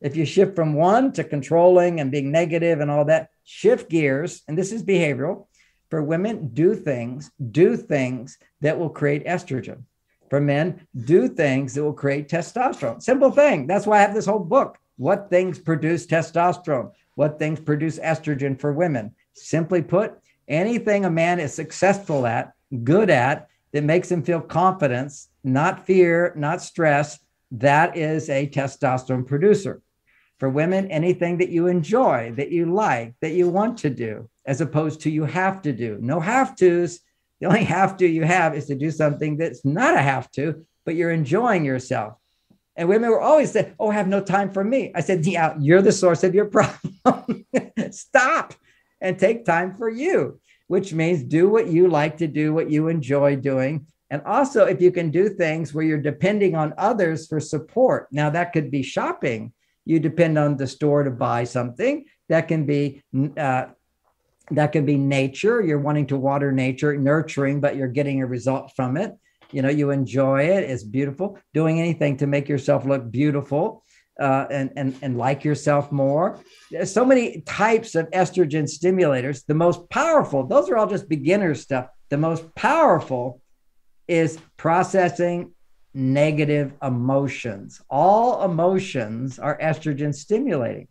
if you shift from one to controlling and being negative and all that, shift gears. And this is behavioral. For women, do things that will create estrogen. For men, do things that will create testosterone. Simple thing. That's why I have this whole book. What things produce testosterone? What things produce estrogen for women? Simply put, anything a man is successful at, good at, that makes him feel confidence, not fear, not stress, that is a testosterone producer. For women, anything that you enjoy, that you like, that you want to do, as opposed to you have to do. No have tos. The only have to you have is to do something that's not a have to, but you're enjoying yourself. And women will always say, oh, I have no time for me. I said, yeah, you're the source of your problem. Stop and take time for you, which means do what you like to do, what you enjoy doing. And also, if you can do things where you're depending on others for support. Now, that could be shopping. You depend on the store to buy something. That can be nature. You're wanting to water nature, nurturing, but you're getting a result from it. You know, you enjoy it. It's beautiful. Doing anything to make yourself look beautiful and like yourself more. There's so many types of estrogen stimulators. The most powerful, those are all just beginner stuff. The most powerful is processing negative emotions. All emotions are estrogen stimulating.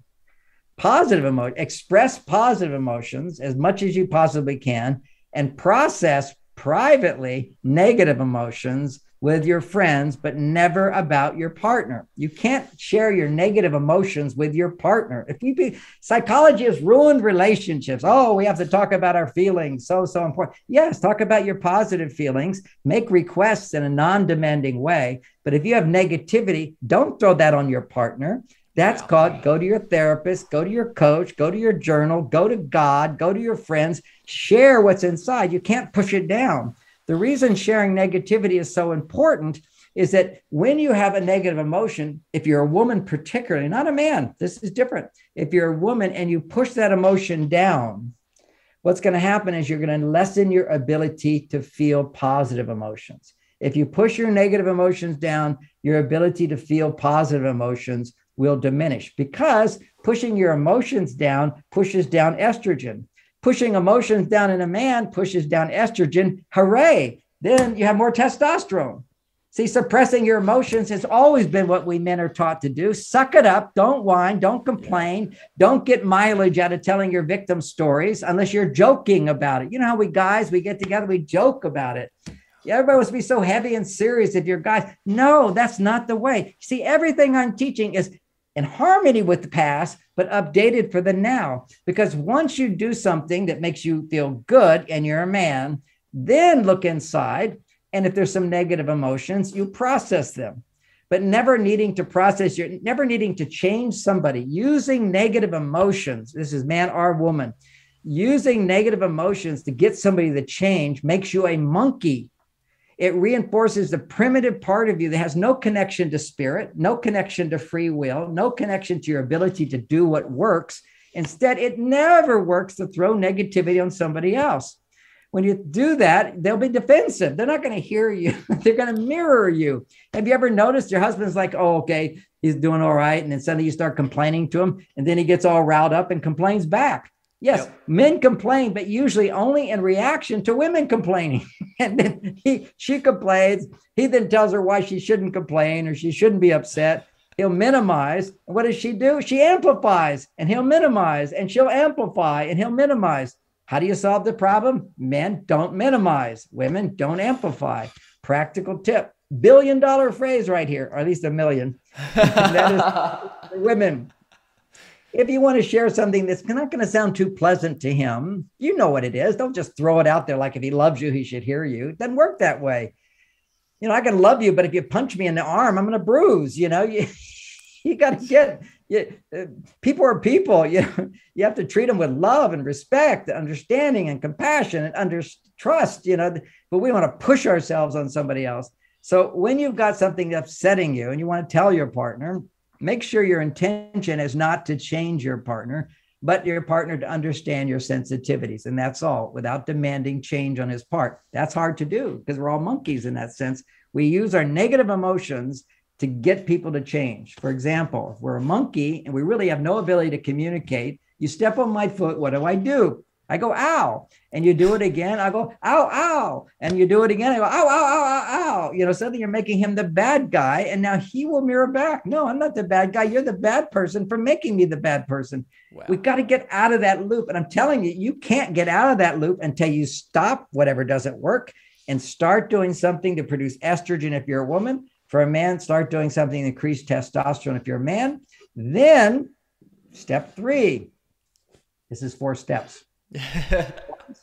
Positive emotion, express positive emotions as much as you possibly can, and process privately negative emotions with your friends, but never about your partner. You can't share your negative emotions with your partner. If you be, psychology has ruined relationships. Oh, we have to talk about our feelings. So important. Yes, talk about your positive feelings, make requests in a non-demanding way. But if you have negativity, don't throw that on your partner. That's called go to your therapist, go to your coach, go to your journal, go to God, go to your friends, share what's inside. You can't push it down. The reason sharing negativity is so important is that when you have a negative emotion, if you're a woman particularly, not a man, this is different. If you're a woman and you push that emotion down, what's going to happen is you're going to lessen your ability to feel positive emotions. If you push your negative emotions down, your ability to feel positive emotions will diminish, because pushing your emotions down pushes down estrogen. Pushing emotions down in a man pushes down estrogen. Hooray. Then you have more testosterone. See, suppressing your emotions has always been what we men are taught to do. Suck it up. Don't whine. Don't complain. Don't get mileage out of telling your victim stories unless you're joking about it. You know how we guys, we get together, we joke about it. Everybody must be so heavy and serious if you're guys. No, that's not the way. See, everything I'm teaching is in harmony with the past, but updated for the now. Because once you do something that makes you feel good and you're a man, then look inside. And if there's some negative emotions, you process them, but never needing to process your, never needing to change somebody. Using negative emotions, this is man or woman, using negative emotions to get somebody to change makes you a monkey. It reinforces the primitive part of you that has no connection to spirit, no connection to free will, no connection to your ability to do what works. Instead, it never works to throw negativity on somebody else. When you do that, they'll be defensive. They're not going to hear you. They're going to mirror you. Have you ever noticed your husband's like, oh, okay, he's doing all right. And then suddenly you start complaining to him, and then he gets all riled up and complains back. Yes, yep. Men complain, but usually only in reaction to women complaining. And then she complains. He then tells her why she shouldn't complain or she shouldn't be upset. He'll minimize. And what does she do? She amplifies, and he'll minimize, and she'll amplify, and he'll minimize. How do you solve the problem? Men don't minimize. Women don't amplify. Practical tip. billion-dollar phrase right here, or at least a million. That is women. If you want to share something that's not going to sound too pleasant to him, you know what it is. Don't just throw it out there like if he loves you, he should hear you. It doesn't work that way. You know, I can love you, but if you punch me in the arm, I'm going to bruise. You know, you got to get, people are people. You have to treat them with love and respect, understanding and compassion and trust, you know, but we want to push ourselves on somebody else. So when you've got something upsetting you and you want to tell your partner, make sure your intention is not to change your partner, but your partner to understand your sensitivities. And that's all, without demanding change on his part. That's hard to do because we're all monkeys in that sense. We use our negative emotions to get people to change. For example, if we're a monkey and we really have no ability to communicate, you step on my foot, what do? I go, ow. And you do it again, I go, ow, ow. And you do it again, I go, ow, ow, ow, ow, ow. You know, suddenly you're making him the bad guy and now he will mirror back. No, I'm not the bad guy. You're the bad person for making me the bad person. Wow. We've got to get out of that loop. And I'm telling you, you can't get out of that loop until you stop whatever doesn't work and start doing something to produce estrogen if you're a woman. For a man, start doing something to increase testosterone if you're a man. Then step 3, this is 4 steps.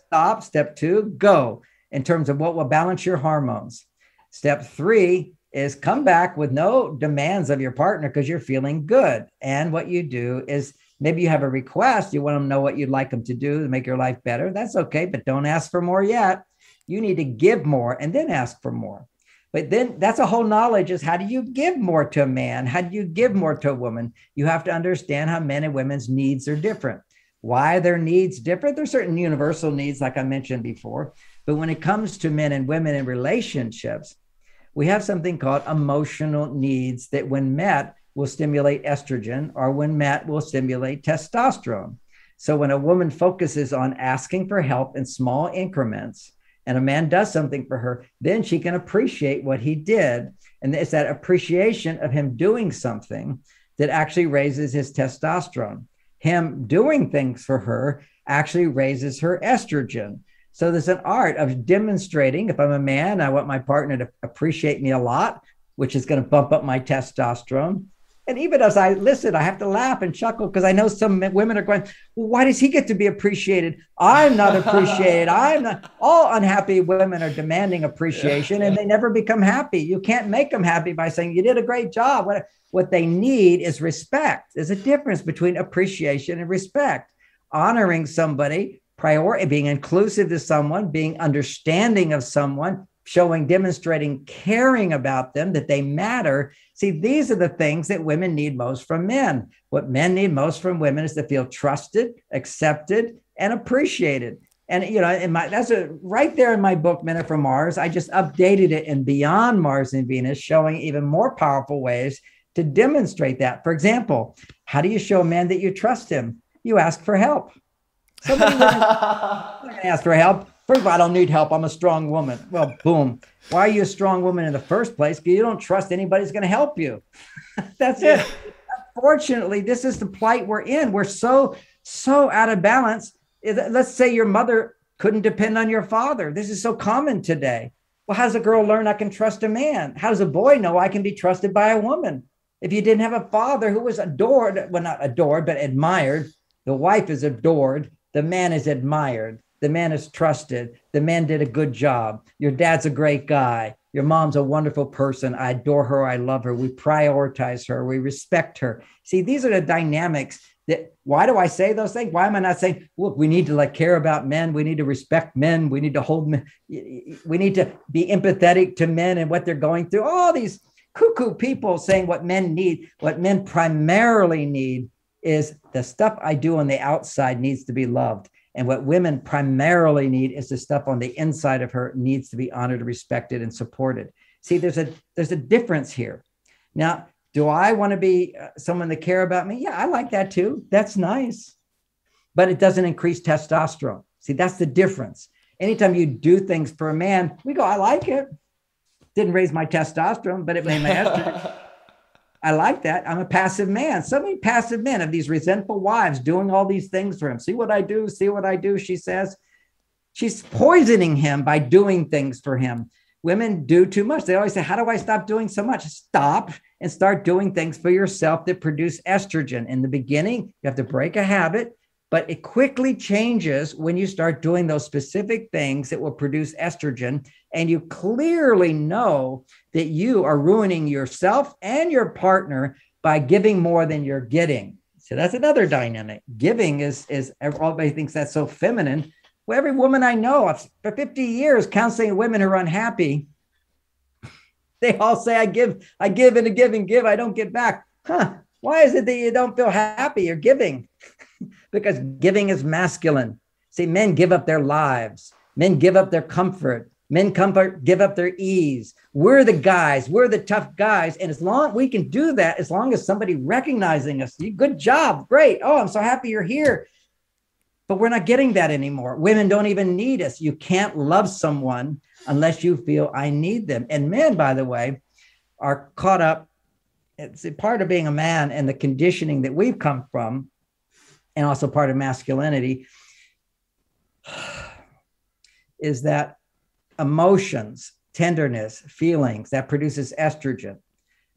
Stop. Step 2, go in terms of what will balance your hormones. Step 3 is come back with no demands of your partner because you're feeling good. And what you do is maybe you have a request. You want them to know what you'd like them to do to make your life better. That's okay, but don't ask for more yet. You need to give more and then ask for more. But then that's a whole knowledge is how do you give more to a man? How do you give more to a woman? You have to understand how men and women's needs are different. Why are their needs different? There's certain universal needs, like I mentioned before. But when it comes to men and women in relationships, we have something called emotional needs that when met will stimulate estrogen or when met will stimulate testosterone. So when a woman focuses on asking for help in small increments and a man does something for her, then she can appreciate what he did. And it's that appreciation of him doing something that actually raises his testosterone. Him doing things for her actually raises her estrogen. So there's an art of demonstrating. If I'm a man, I want my partner to appreciate me a lot, which is going to bump up my testosterone. And even as I listen, I have to laugh and chuckle because I know some women are going, well, why does he get to be appreciated? I'm not appreciated. I'm not. All unhappy women are demanding appreciation and they never become happy. You can't make them happy by saying you did a great job. What they need is respect. There's a difference between appreciation and respect. Honoring somebody, being inclusive to someone, being understanding of someone, showing, demonstrating, caring about them, that they matter. See, these are the things that women need most from men. What men need most from women is to feel trusted, accepted, and appreciated. And, you know, right there in my book, Men Are from Mars, I just updated it in Beyond Mars and Venus, showing even more powerful ways to demonstrate that. For example, how do you show a man that you trust him? You ask for help. Somebody going to ask for help. First of all, I don't need help. I'm a strong woman. Well, boom. Why are you a strong woman in the first place? Because you don't trust anybody's going to help you. That's it. Unfortunately, this is the plight we're in. We're so out of balance. Let's say your mother couldn't depend on your father. This is so common today. Well, how does a girl learn I can trust a man? How does a boy know I can be trusted by a woman? If you didn't have a father who was adored, well, not adored, but admired, the wife is adored, the man is admired. The man is trusted. The man did a good job. Your dad's a great guy. Your mom's a wonderful person. I adore her. I love her. We prioritize her. We respect her. See, these are the dynamics that, why do I say those things? Why am I not saying, look, we need to care about men. We need to respect men. We need to hold men. We need to be empathetic to men and what they're going through. All these cuckoo people saying what men need, what men primarily need is the stuff I do on the outside needs to be loved. And what women primarily need is the stuff on the inside of her needs to be honored, respected, and supported. See, there's a difference here. Now, do I want to be someone that care about me? Yeah, I like that too. That's nice. But it doesn't increase testosterone. See, that's the difference. Anytime you do things for a man, we go, I like it. Didn't raise my testosterone, but it made my estrogen. I like that. I'm a passive man. So many passive men have these resentful wives doing all these things for him. See what I do? See what I do? She says she's poisoning him by doing things for him. women do too much. They always say, how do I stop doing so much? Stop and start doing things for yourself that produce estrogen. In the beginning, you have to break a habit, but it quickly changes when you start doing those specific things that will produce estrogen. And you clearly know that you are ruining yourself and your partner by giving more than you're getting. So that's another dynamic. Giving is everybody thinks that's so feminine. Well, every woman I know for 50 years counseling women who are unhappy, they all say, I give and give and give. I don't get back. Why is it that you don't feel happy? You're giving. Because giving is masculine. See, men give up their lives. Men give up their comfort. Men give up their ease. We're the guys. We're the tough guys. And as long we can do that, as long as somebody recognizing us, good job, great. Oh, I'm so happy you're here. But we're not getting that anymore. Women don't even need us. You can't love someone unless you feel I need them. And men, by the way, are caught up. It's a part of being a man and the conditioning that we've come from, and also part of masculinity, is that emotions, tenderness, feelings, that produces estrogen.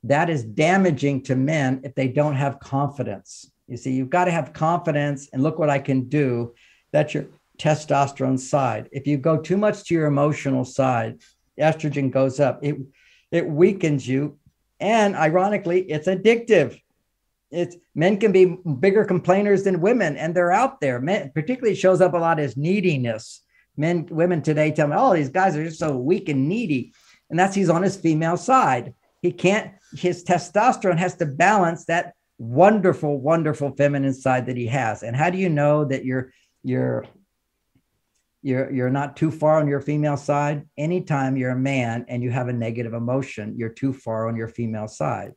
That is damaging to men if they don't have confidence. You see, you've got to have confidence and look what I can do. That's your testosterone side. If you go too much to your emotional side, estrogen goes up. It weakens you. And ironically, it's addictive. Men can be bigger complainers than women, and they're out there. Men, particularly, shows up a lot as neediness. Women today tell me, oh, these guys are just so weak and needy. And he's on his female side. His testosterone has to balance that wonderful, wonderful feminine side that he has. And how do you know that you're not too far on your female side? Anytime you're a man and you have a negative emotion, you're too far on your female side.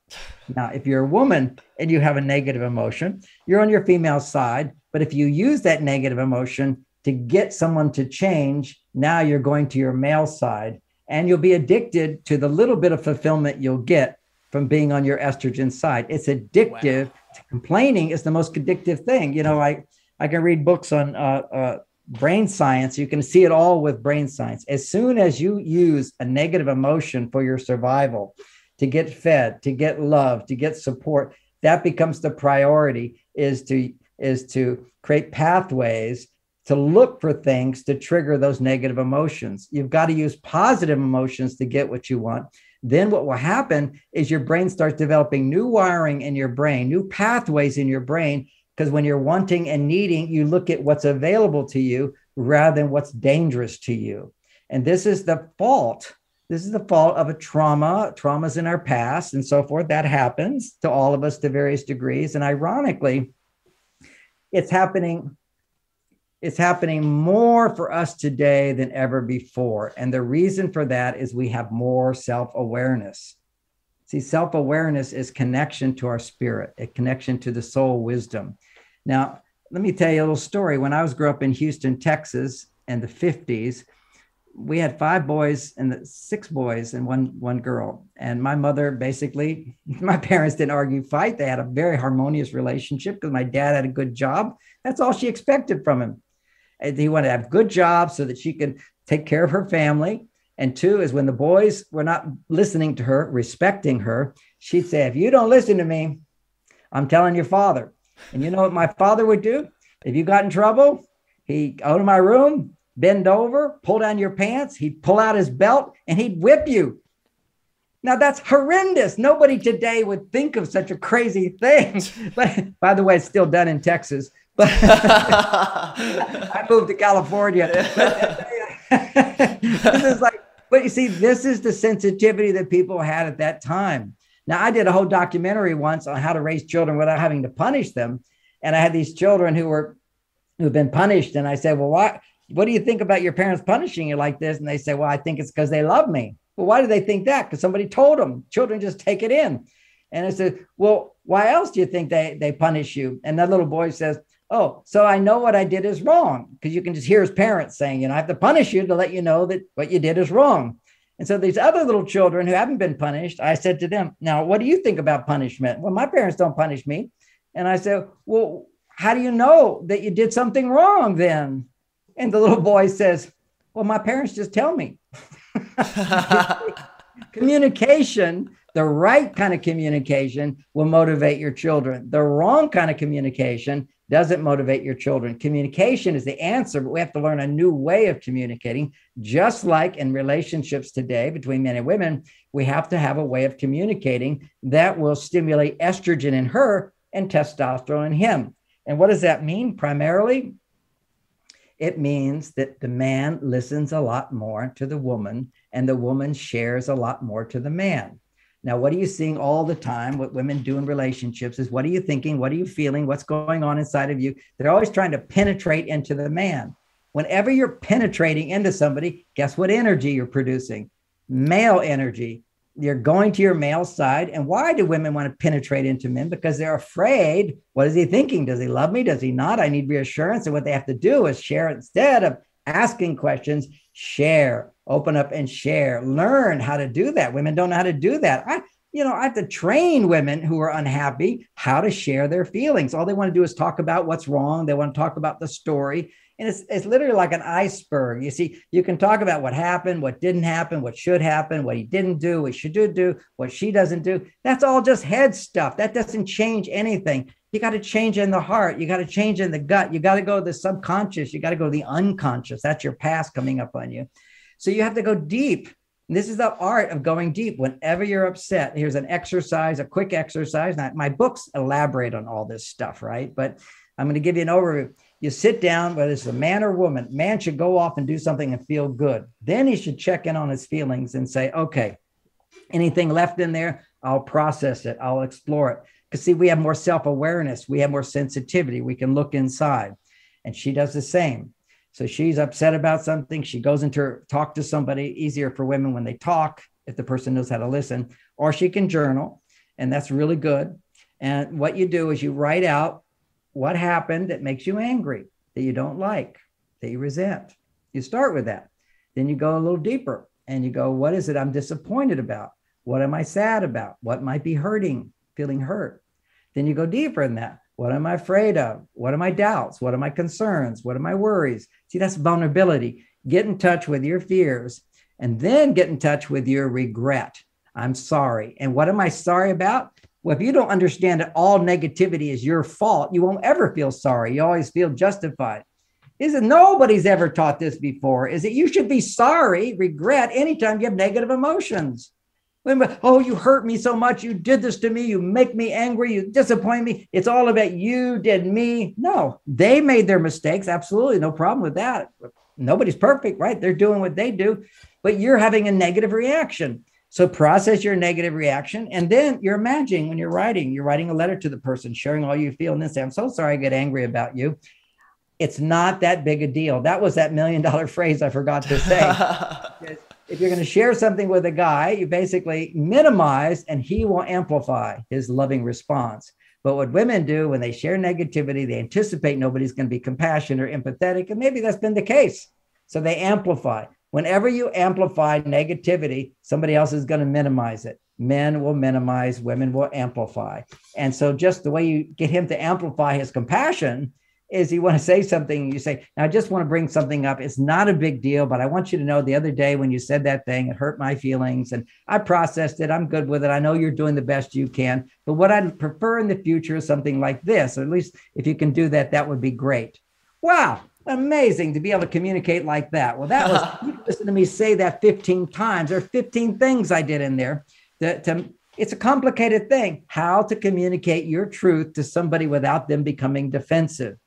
Now, if you're a woman and you have a negative emotion, you're on your female side. But if you use that negative emotion to get someone to change, now you're going to your male side, and you'll be addicted to the little bit of fulfillment you'll get from being on your estrogen side. It's addictive. Wow. Complaining is the most addictive thing. You know, I can read books on brain science. You can see it all with brain science. As soon as you use a negative emotion for your survival, to get fed, to get love, to get support, that becomes the priority, is to create pathways to look for things to trigger those negative emotions. You've got to use positive emotions to get what you want. Then what will happen is your brain starts developing new wiring in your brain, new pathways in your brain, because when you're wanting and needing, you look at what's available to you rather than what's dangerous to you. And this is the fault. This is the fault of a trauma, traumas in our past and so forth. That happens to all of us to various degrees. And ironically, it's happening more for us today than ever before. And the reason for that is we have more self-awareness. See, self-awareness is connection to our spirit, a connection to the soul wisdom. Now, let me tell you a little story. When I grew up in Houston, Texas in the 50s, we had six boys and one girl. And my mother, basically, my parents didn't argue, fight. They had a very harmonious relationship because my dad had a good job. That's all she expected from him. And he wanted to have a good job so that she could take care of her family. And two is when the boys were not listening to her, respecting her, she'd say, if you don't listen to me, I'm telling your father. And you know what my father would do? If you got in trouble, he'd go to my room, bend over, pull down your pants, he'd pull out his belt, and he'd whip you. Now that's horrendous. Nobody today would think of such a crazy thing. But by the way, it's still done in Texas. But I moved to California. This is like, but you see, this is the sensitivity that people had at that time. Now, I did a whole documentary once on how to raise children without having to punish them. And I had these children who've been punished. And I said, well, what do you think about your parents punishing you like this? And they say, well, I think it's because they love me. Well, why do they think that? Because somebody told them. Children just take it in. And I said, well, why else do you think they punish you? And that little boy says, oh, so I know what I did is wrong. Because you can just hear his parents saying, you know, I have to punish you to let you know that what you did is wrong. And so these other little children who haven't been punished, I said to them, now, what do you think about punishment? Well, my parents don't punish me. And I said, well, how do you know that you did something wrong then? And the little boy says, well, my parents just tell me. Communication, the right kind of communication will motivate your children. The wrong kind of communication doesn't motivate your children. Communication is the answer, but we have to learn a new way of communicating. Just like in relationships today between men and women, we have to have a way of communicating that will stimulate estrogen in her and testosterone in him. And what does that mean primarily? It means that the man listens a lot more to the woman and the woman shares a lot more to the man. Now, what are you seeing all the time? What women do in relationships is, what are you thinking? What are you feeling? What's going on inside of you? They're always trying to penetrate into the man. Whenever you're penetrating into somebody, guess what energy you're producing? Male energy. You're going to your male side. And why do women want to penetrate into men? Because they're afraid. What is he thinking? Does he love me? Does he not? I need reassurance. And what they have to do is share. Instead of asking questions, share, open up and share, learn how to do that. Women don't know how to do that. I have to train women who are unhappy how to share their feelings. All they want to do is talk about what's wrong. They want to talk about the story. And it's literally like an iceberg. You see, you can talk about what happened, what didn't happen, what should happen, what he didn't do, what she did do, what she doesn't do. That's all just head stuff. That doesn't change anything. You got to change in the heart. You got to change in the gut. You got to go to the subconscious. You got to go to the unconscious. That's your past coming up on you. So you have to go deep. And this is the art of going deep. Whenever you're upset, here's an exercise, a quick exercise. Now, my books elaborate on all this stuff, right? But I'm going to give you an overview. You sit down, whether it's a man or woman. Man should go off and do something and feel good. Then he should check in on his feelings and say, okay, anything left in there, I'll process it. I'll explore it. Because see, we have more self-awareness. We have more sensitivity. We can look inside. And she does the same. So she's upset about something. She goes into her, talk to somebody. Easier for women when they talk, if the person knows how to listen. Or she can journal. And that's really good. And what you do is you write out what happened that makes you angry, that you don't like, that you resent. You start with that. Then you go a little deeper and you go, what is it I'm disappointed about? What am I sad about? What might be hurting, feeling hurt? Then you go deeper in that. What am I afraid of? What are my doubts? What are my concerns? What are my worries? See, that's vulnerability. Get in touch with your fears and then get in touch with your regret. I'm sorry. And what am I sorry about? Well, if you don't understand that all negativity is your fault, you won't ever feel sorry. You always feel justified. Nobody's ever taught this before, is that you should be sorry, regret, anytime you have negative emotions. Oh, you hurt me so much. You did this to me. You make me angry. You disappoint me. It's all about you did me. No, they made their mistakes. Absolutely. No problem with that. Nobody's perfect, right? They're doing what they do, but you're having a negative reaction. So process your negative reaction. And then you're imagining when you're writing a letter to the person, sharing all you feel, and then say, I'm so sorry I get angry about you. It's not that big a deal. That was that $1 million phrase I forgot to say. If you're going to share something with a guy, you basically minimize and he will amplify his loving response. But what women do when they share negativity, they anticipate nobody's going to be compassionate or empathetic. And maybe that's been the case. So they amplify. Whenever you amplify negativity, somebody else is going to minimize it. Men will minimize, women will amplify. And so just the way you get him to amplify his compassion is you want to say something, you say, now I just want to bring something up. It's not a big deal, but I want you to know the other day when you said that thing, it hurt my feelings and I processed it. I'm good with it. I know you're doing the best you can, but what I'd prefer in the future is something like this. Or at least if you can do that, that would be great. Wow. Amazing to be able to communicate like that. Well, that was, you listen to me say that 15 times. There are 15 things I did in there. It's a complicated thing, how to communicate your truth to somebody without them becoming defensive.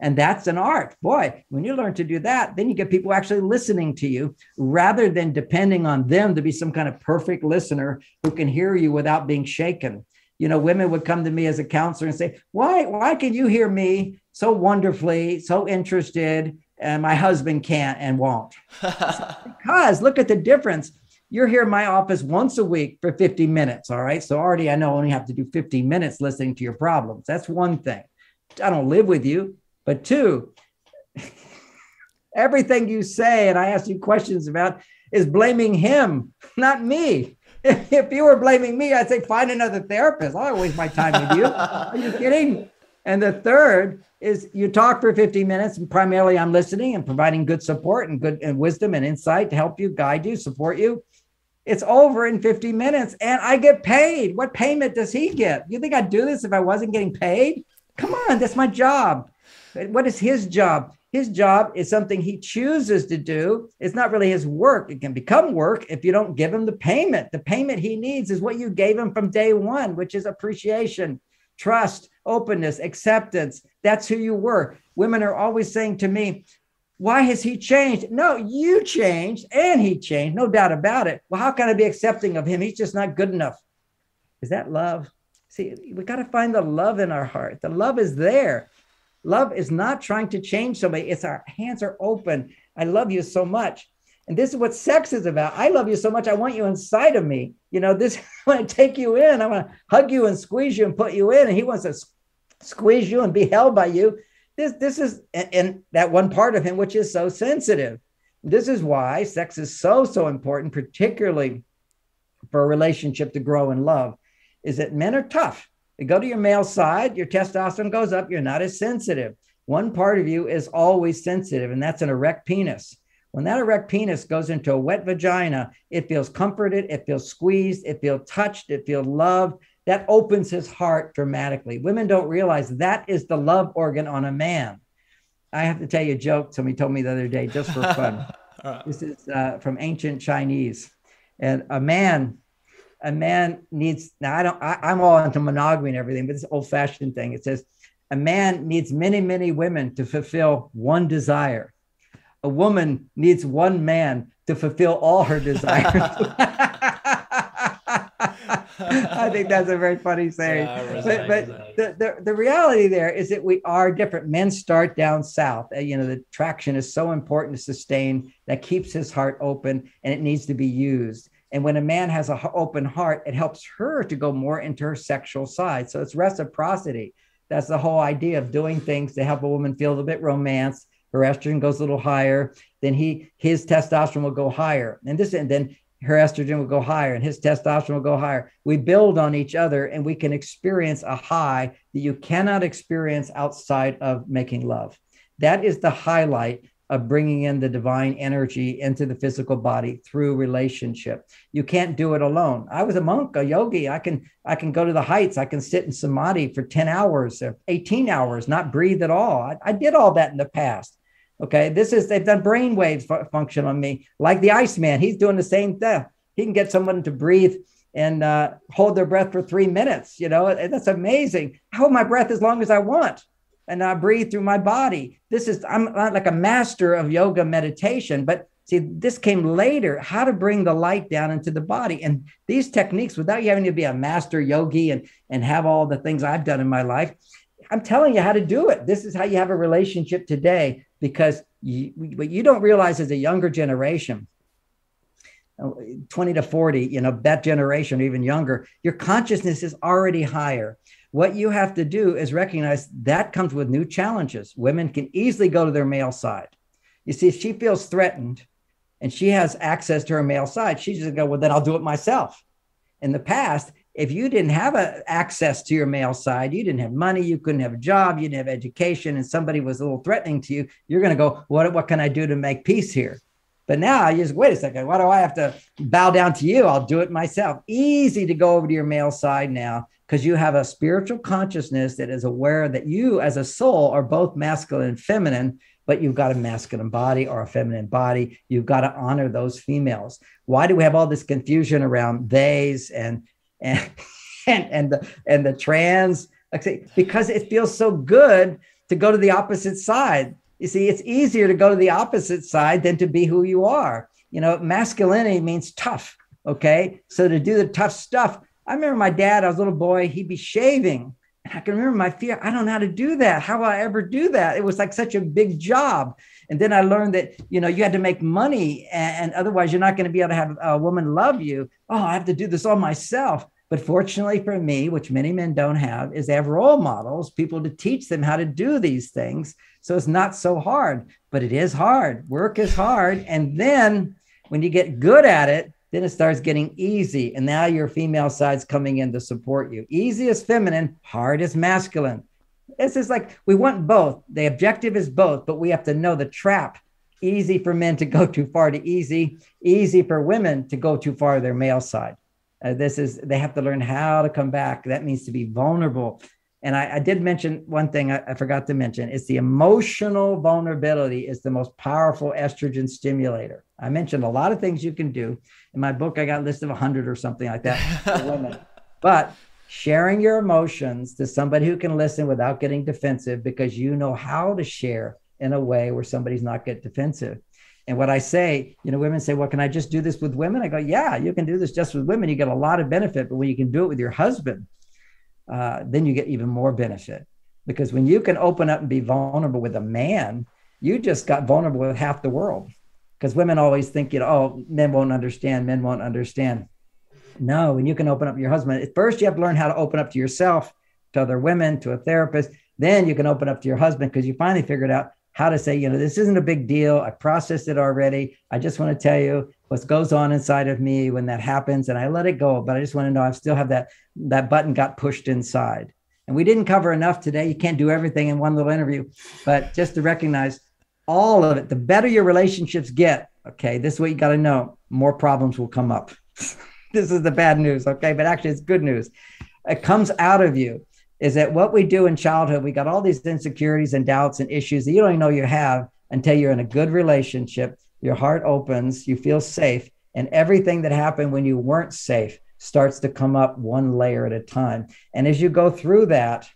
And that's an art. Boy, when you learn to do that, then you get people actually listening to you rather than depending on them to be some kind of perfect listener who can hear you without being shaken. You know, women would come to me as a counselor and say, why can you hear me so wonderfully, so interested, and my husband can't and won't? Because look at the difference. You're here in my office once a week for 50 minutes, all right? So already I know I only have to do 15 minutes listening to your problems. That's one thing. I don't live with you. But two, everything you say and I ask you questions about is blaming him, not me. If you were blaming me, I'd say, find another therapist. I don't waste my time with you. Are you kidding? And the third, is you talk for 50 minutes, and primarily I'm listening and providing good support and good and wisdom and insight to help you, guide you, support you. It's over in 50 minutes and I get paid. What payment does he get? You think I'd do this if I wasn't getting paid? Come on, that's my job. What is his job? His job is something he chooses to do. It's not really his work. It can become work if you don't give him the payment. The payment he needs is what you gave him from day one, which is appreciation, trust, openness, acceptance. That's who you were. Women are always saying to me, why has he changed? No, you changed and he changed. No doubt about it. Well, how can I be accepting of him? He's just not good enough. Is that love? See, we got to find the love in our heart. The love is there. Love is not trying to change somebody. It's our hands are open. I love you so much. And this is what sex is about. I love you so much. I want you inside of me. You know, this, I want to take you in. I want to hug you and squeeze you and put you in. And he wants to squeeze you and be held by you. This is, and that one part of him, which is so sensitive. This is why sex is so important, particularly for a relationship to grow in love, is that men are tough. You go to your male side, your testosterone goes up, you're not as sensitive. One part of you is always sensitive, and that's an erect penis. When that erect penis goes into a wet vagina, it feels comforted, it feels squeezed, it feels touched, it feels loved. That opens his heart dramatically. Women don't realize that is the love organ on a man. I have to tell you a joke somebody told me the other day, just for fun. Right. This is from ancient Chinese. And a man needs, now I'm all into monogamy and everything, but this old-fashioned thing, it says, a man needs many, many women to fulfill one desire. A woman needs one man to fulfill all her desires. I think that's a very funny saying. Yeah, but the reality there is that we are different. Men start down south. You know, the traction is so important to sustain. That keeps his heart open and it needs to be used. And when a man has an open heart, it helps her to go more into her sexual side. So it's reciprocity. That's the whole idea of doing things to help a woman feel a little bit romance. Her estrogen goes a little higher. Then his testosterone will go higher. And then her estrogen will go higher and his testosterone will go higher. We build on each other and we can experience a high that you cannot experience outside of making love. That is the highlight of bringing in the divine energy into the physical body through relationship. You can't do it alone. I was a monk, a yogi. I can go to the heights. I can sit in samadhi for 10 hours, or 18 hours, not breathe at all. I did all that in the past. Okay, they've done brainwave function on me, like the Iceman. He's doing the same thing. He can get someone to breathe and hold their breath for 3 minutes. You know, and that's amazing. I hold my breath as long as I want. And I breathe through my body. I'm not like a master of yoga meditation, but see, this came later, how to bring the light down into the body. And these techniques, without you having to be a master yogi and have all the things I've done in my life, I'm telling you how to do it. This is how you have a relationship today, because what you don't realize is a younger generation, 20 to 40, you know, that generation, even younger, your consciousness is already higher. What you have to do is recognize that comes with new challenges. Women can easily go to their male side. You see, if she feels threatened and she has access to her male side, she's just gonna go, well, then I'll do it myself. In the past, if you didn't have access to your male side, you didn't have money, you couldn't have a job, you didn't have education, and somebody was a little threatening to you, you're gonna go, what can I do to make peace here? But now you just, wait a second, why do I have to bow down to you? I'll do it myself. Easy to go over to your male side now, because you have a spiritual consciousness that is aware that you as a soul are both masculine and feminine, but you've got a masculine body or a feminine body. You've got to honor those females. Why do we have all this confusion around theys and the trans? Because it feels so good to go to the opposite side. You see, it's easier to go to the opposite side than to be who you are. You know, masculinity means tough, okay? So to do the tough stuff, I remember my dad, I was a little boy, he'd be shaving. And I can remember my fear. I don't know how to do that. How will I ever do that? It was like such a big job. And then I learned that, you know, you had to make money and otherwise you're not going to be able to have a woman love you. Oh, I have to do this all myself. But fortunately for me, which many men don't have, is they have role models, people to teach them how to do these things. So it's not so hard, but it is hard. Work is hard. And then when you get good at it, then it starts getting easy. And now your female side's coming in to support you. Easy is feminine, hard is masculine. This is like, we want both. The objective is both, but we have to know the trap. Easy for men to go too far to easy, easy for women to go too far to their male side. They have to learn how to come back. That means to be vulnerable. And I did mention one thing I forgot to mention. It's the emotional vulnerability is the most powerful estrogen stimulator. I mentioned a lot of things you can do. In my book, I got a list of 100 or something like that for women. But sharing your emotions to somebody who can listen without getting defensive, because you know how to share in a way where somebody's not get defensive. And what I say, you know, women say, well, can I just do this with women? I go, yeah, you can do this just with women. You get a lot of benefit. But when you can do it with your husband, then you get even more benefit, because when you can open up and be vulnerable with a man, you just got vulnerable with half the world. Because women always think, you know, oh, men won't understand, men won't understand. No, when you can open up to your husband, at first you have to learn how to open up to yourself, to other women, to a therapist. Then you can open up to your husband, because you finally figured out how to say, you know, this isn't a big deal. I processed it already. I just want to tell you what goes on inside of me when that happens, and I let it go. But I just want to know I still have that button got pushed inside. And we didn't cover enough today. You can't do everything in one little interview, but just to recognize all of it, the better your relationships get, okay, this is what you got to know. More problems will come up. This is the bad news, okay? But actually, it's good news. It comes out of you. Is that what we do in childhood? We got all these insecurities and doubts and issues that you don't even know you have until you're in a good relationship. Your heart opens, you feel safe, and everything that happened when you weren't safe starts to come up one layer at a time. And as you go through that,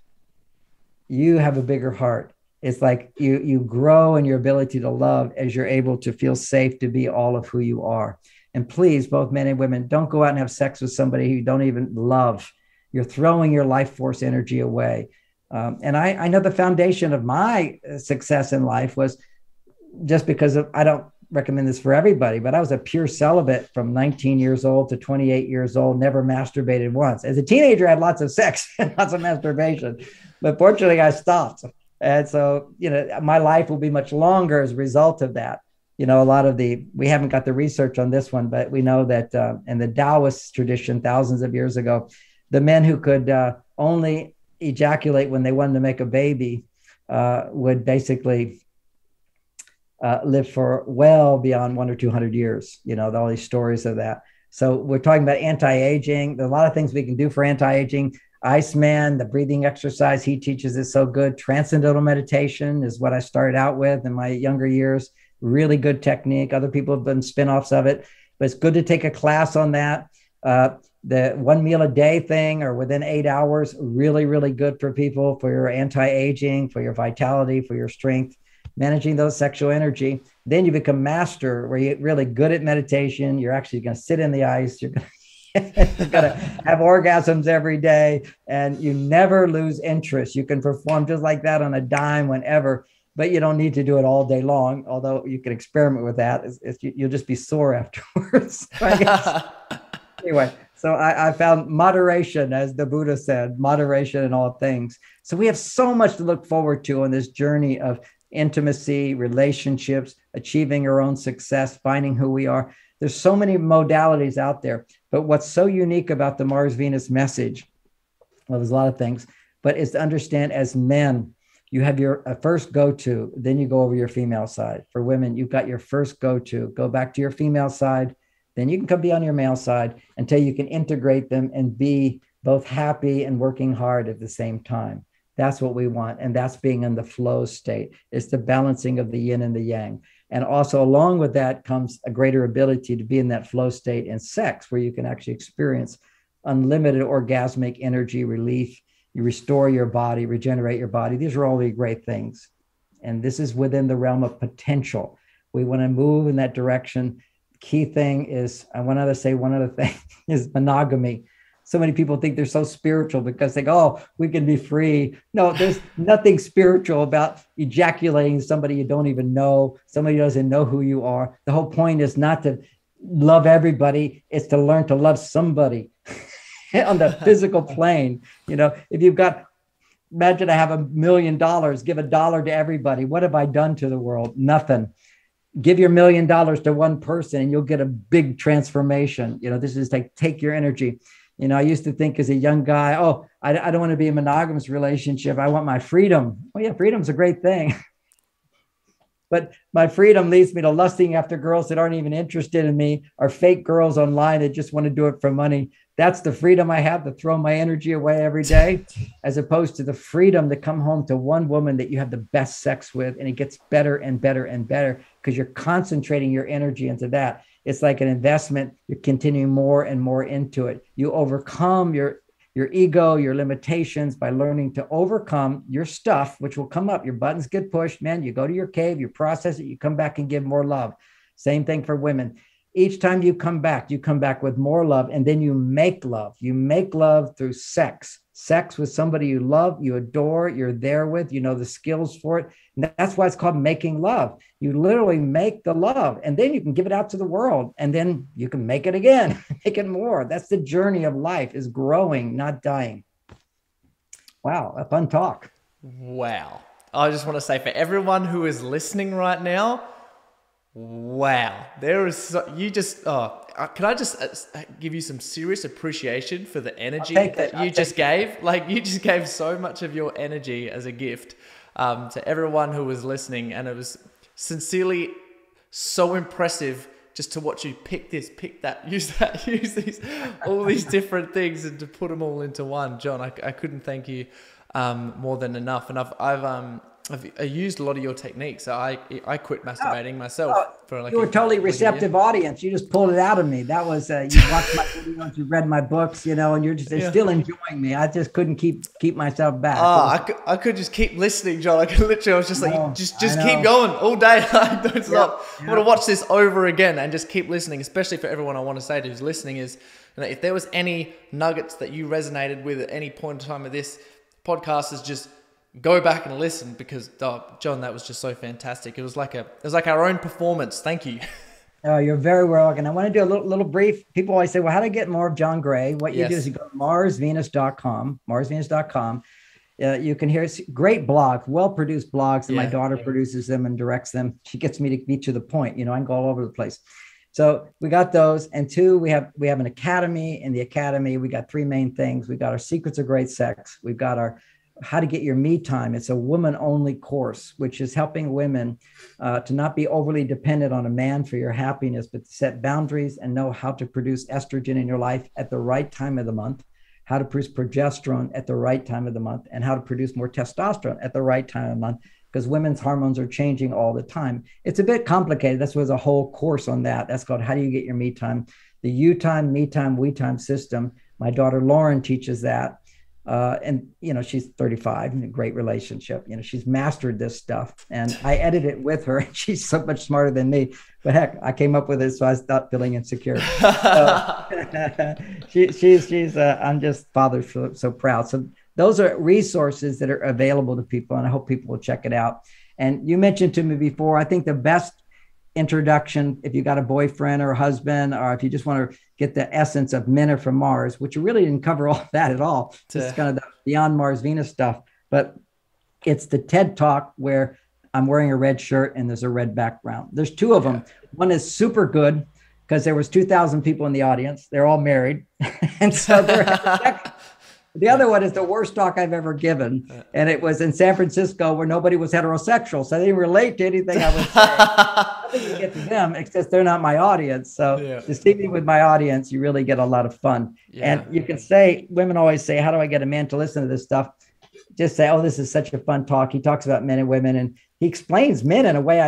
you have a bigger heart. It's like you grow in your ability to love as you're able to feel safe to be all of who you are. And please, both men and women, don't go out and have sex with somebody who you don't even love. You're throwing your life force energy away. And I know the foundation of my success in life was just because of, I don't recommend this for everybody, but I was a pure celibate from 19 years old to 28 years old, never masturbated once. As a teenager, I had lots of sex and lots of masturbation, but fortunately I stopped. And so, you know, my life will be much longer as a result of that. You know, a lot of we haven't got the research on this one, but we know that in the Taoist tradition, thousands of years ago, the men who could only ejaculate when they wanted to make a baby would basically live for well beyond 100 or 200 years. You know, all these stories of that. So we're talking about anti-aging. There's a lot of things we can do for anti-aging. Iceman, the breathing exercise he teaches is so good. Transcendental meditation is what I started out with in my younger years. Really good technique. Other people have done spin-offs of it, but it's good to take a class on that. The one meal a day thing or within 8 hours, really, really good for people, for your anti-aging, for your vitality, for your strength, managing those sexual energy. Then you become master where you're really good at meditation. You're actually going to sit in the ice. You're going to have orgasms every day, and you never lose interest. You can perform just like that on a dime whenever, but you don't need to do it all day long. Although you can experiment with that. You'll just be sore afterwards. I guess. Anyway. So I found moderation, as the Buddha said, moderation in all things. So we have so much to look forward to on this journey of intimacy, relationships, achieving our own success, finding who we are. There's so many modalities out there. But what's so unique about the Mars Venus message, well, there's a lot of things, but it's to understand as men, you have your first go-to, then you go over your female side. For women, you've got your first go-to, go back to your female side. Then you can come be on your male side until you can integrate them and be both happy and working hard at the same time. That's what we want. And that's being in the flow state. It's the balancing of the yin and the yang. And also along with that comes a greater ability to be in that flow state in sex, where you can actually experience unlimited orgasmic energy relief. You restore your body, regenerate your body. These are all the great things. And this is within the realm of potential. We want to move in that direction. Key thing is, I want to say one other thing is monogamy. So many people think they're so spiritual because they go, oh, we can be free. No, there's nothing spiritual about ejaculating somebody you don't even know, somebody who doesn't know who you are. The whole point is not to love everybody. It's to learn to love somebody on the physical plane. You know, if you've got, imagine I have $1 million, give $1 to everybody. What have I done to the world? Nothing. Give your $1 million to one person and you'll get a big transformation. You know, this is like, take your energy. You know, I used to think as a young guy, oh, I don't want to be in a monogamous relationship. I want my freedom. Well, yeah, freedom's a great thing. But my freedom leads me to lusting after girls that aren't even interested in me, or fake girls online that just want to do it for money. That's the freedom I have to throw my energy away every day, as opposed to the freedom to come home to one woman that you have the best sex with, and it gets better and better and better because you're concentrating your energy into that. It's like an investment. You're continuing more and more into it. You overcome your ego, your limitations by learning to overcome your stuff, which will come up. Your buttons get pushed, man. You go to your cave, you process it, you come back and give more love. Same thing for women. Each time you come back with more love, and then you make love. You make love through sex. Sex with somebody you love, you adore, you're there with, you know the skills for it. And that's why it's called making love. You literally make the love, and then you can give it out to the world, and then you can make it again, make it more. That's the journey of life, is growing, not dying. Wow, a fun talk. Wow. I just want to say for everyone who is listening right now, wow, there is can I just give you some serious appreciation for the energy that you just gave? Like, you just gave so much of your energy as a gift to everyone who was listening, and it was sincerely so impressive just to watch you pick this, pick that, use these, all these different things, and to put them all into one. John, I couldn't thank you more than enough, and I've used a lot of your techniques. I quit masturbating myself. For like, you were totally receptive audience. You just pulled it out of me. That was, you watched my videos, you read my books, you know, and you're just still enjoying me. I just couldn't keep myself back. I could just keep listening, John. I could literally, I was just like, just keep going all day. Don't stop. I want to watch this over again and just keep listening. Especially for everyone, I want to say to who's listening is, you know, if there was any nuggets that you resonated with at any point in time of this podcast, is just go back and listen, because John, that was just so fantastic. It was like our own performance. Thank you. Oh, you're very welcome. I want to do a little brief. People always say, well, how do I get more of John Gray? What you do is you go to marsvenus.com, marsvenus.com. You can hear, it's great blog, well-produced blogs, and my daughter produces them and directs them. She gets me to be to the point. You know, I can go all over the place. So we got those. And two, we have an academy. In the academy, we got three main things. We got our secrets of great sex. We've got our How to Get Your Me Time. It's a woman-only course, which is helping women to not be overly dependent on a man for your happiness, but to set boundaries and know how to produce estrogen in your life at the right time of the month, how to produce progesterone at the right time of the month, and how to produce more testosterone at the right time of the month, because women's hormones are changing all the time. It's a bit complicated. That's why there's a whole course on that. That's called How Do You Get Your Me Time? The You Time, Me Time, We Time system. My daughter Lauren teaches that. And, you know, she's 35 in a great relationship. You know, she's mastered this stuff, and I edit it with her. She's so much smarter than me, but heck, I came up with it. So I stopped feeling insecure. So, I'm just so proud. So those are resources that are available to people, and I hope people will check it out. And you mentioned to me before, I think the best introduction, if you got a boyfriend or a husband, or if you just want to get the essence of Men Are from Mars, which really didn't cover all that at all. It's kind of the Beyond Mars Venus stuff, but it's the TED Talk where I'm wearing a red shirt and there's a red background. There's two of them. One is super good because there was 2,000 people in the audience. They're all married, and so they're the other one is the worst talk I've ever given. And it was in San Francisco where nobody was heterosexual. So they didn't relate to anything I was saying. Nothing to get to them, except they're not my audience. So to see me with my audience, you really get a lot of fun. And you can say, women always say, how do I get a man to listen to this stuff? Just say, oh, this is such a fun talk. He talks about men and women, and he explains men in a way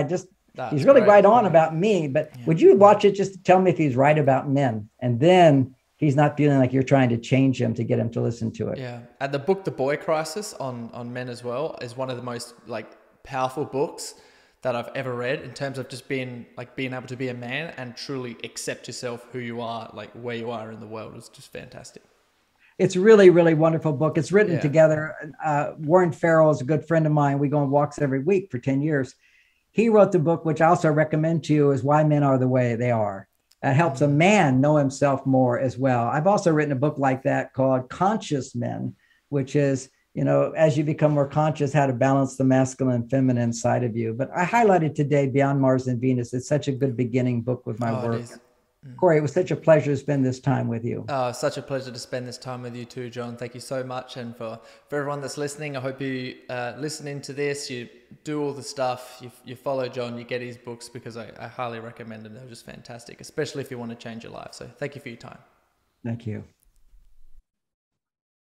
he's really right on about me. But would you watch it just to tell me if he's right about men? And then he's not feeling like you're trying to change him to get him to listen to it. Yeah. And the book, The Boy Crisis on men as well, is one of the most like powerful books that I've ever read in terms of just being able to be a man and truly accept yourself, who you are, like where you are in the world. It's just fantastic. It's really, really wonderful book. It's written together. Warren Farrell is a good friend of mine. We go on walks every week for 10 years. He wrote the book, which I also recommend to you, is Why Men Are the Way They Are. That helps a man know himself more as well. I've also written a book like that called Conscious Men, which is, you know, as you become more conscious, how to balance the masculine and feminine side of you. But I highlighted today Beyond Mars and Venus. It's such a good beginning book with my work. Corey, it was such a pleasure to spend this time with you. Oh, such a pleasure to spend this time with you too, John. Thank you so much. And for everyone that's listening, I hope you listen into this, you do all the stuff, you follow John, you get his books, because I highly recommend them. They're just fantastic, especially if you want to change your life. So thank you for your time. Thank you.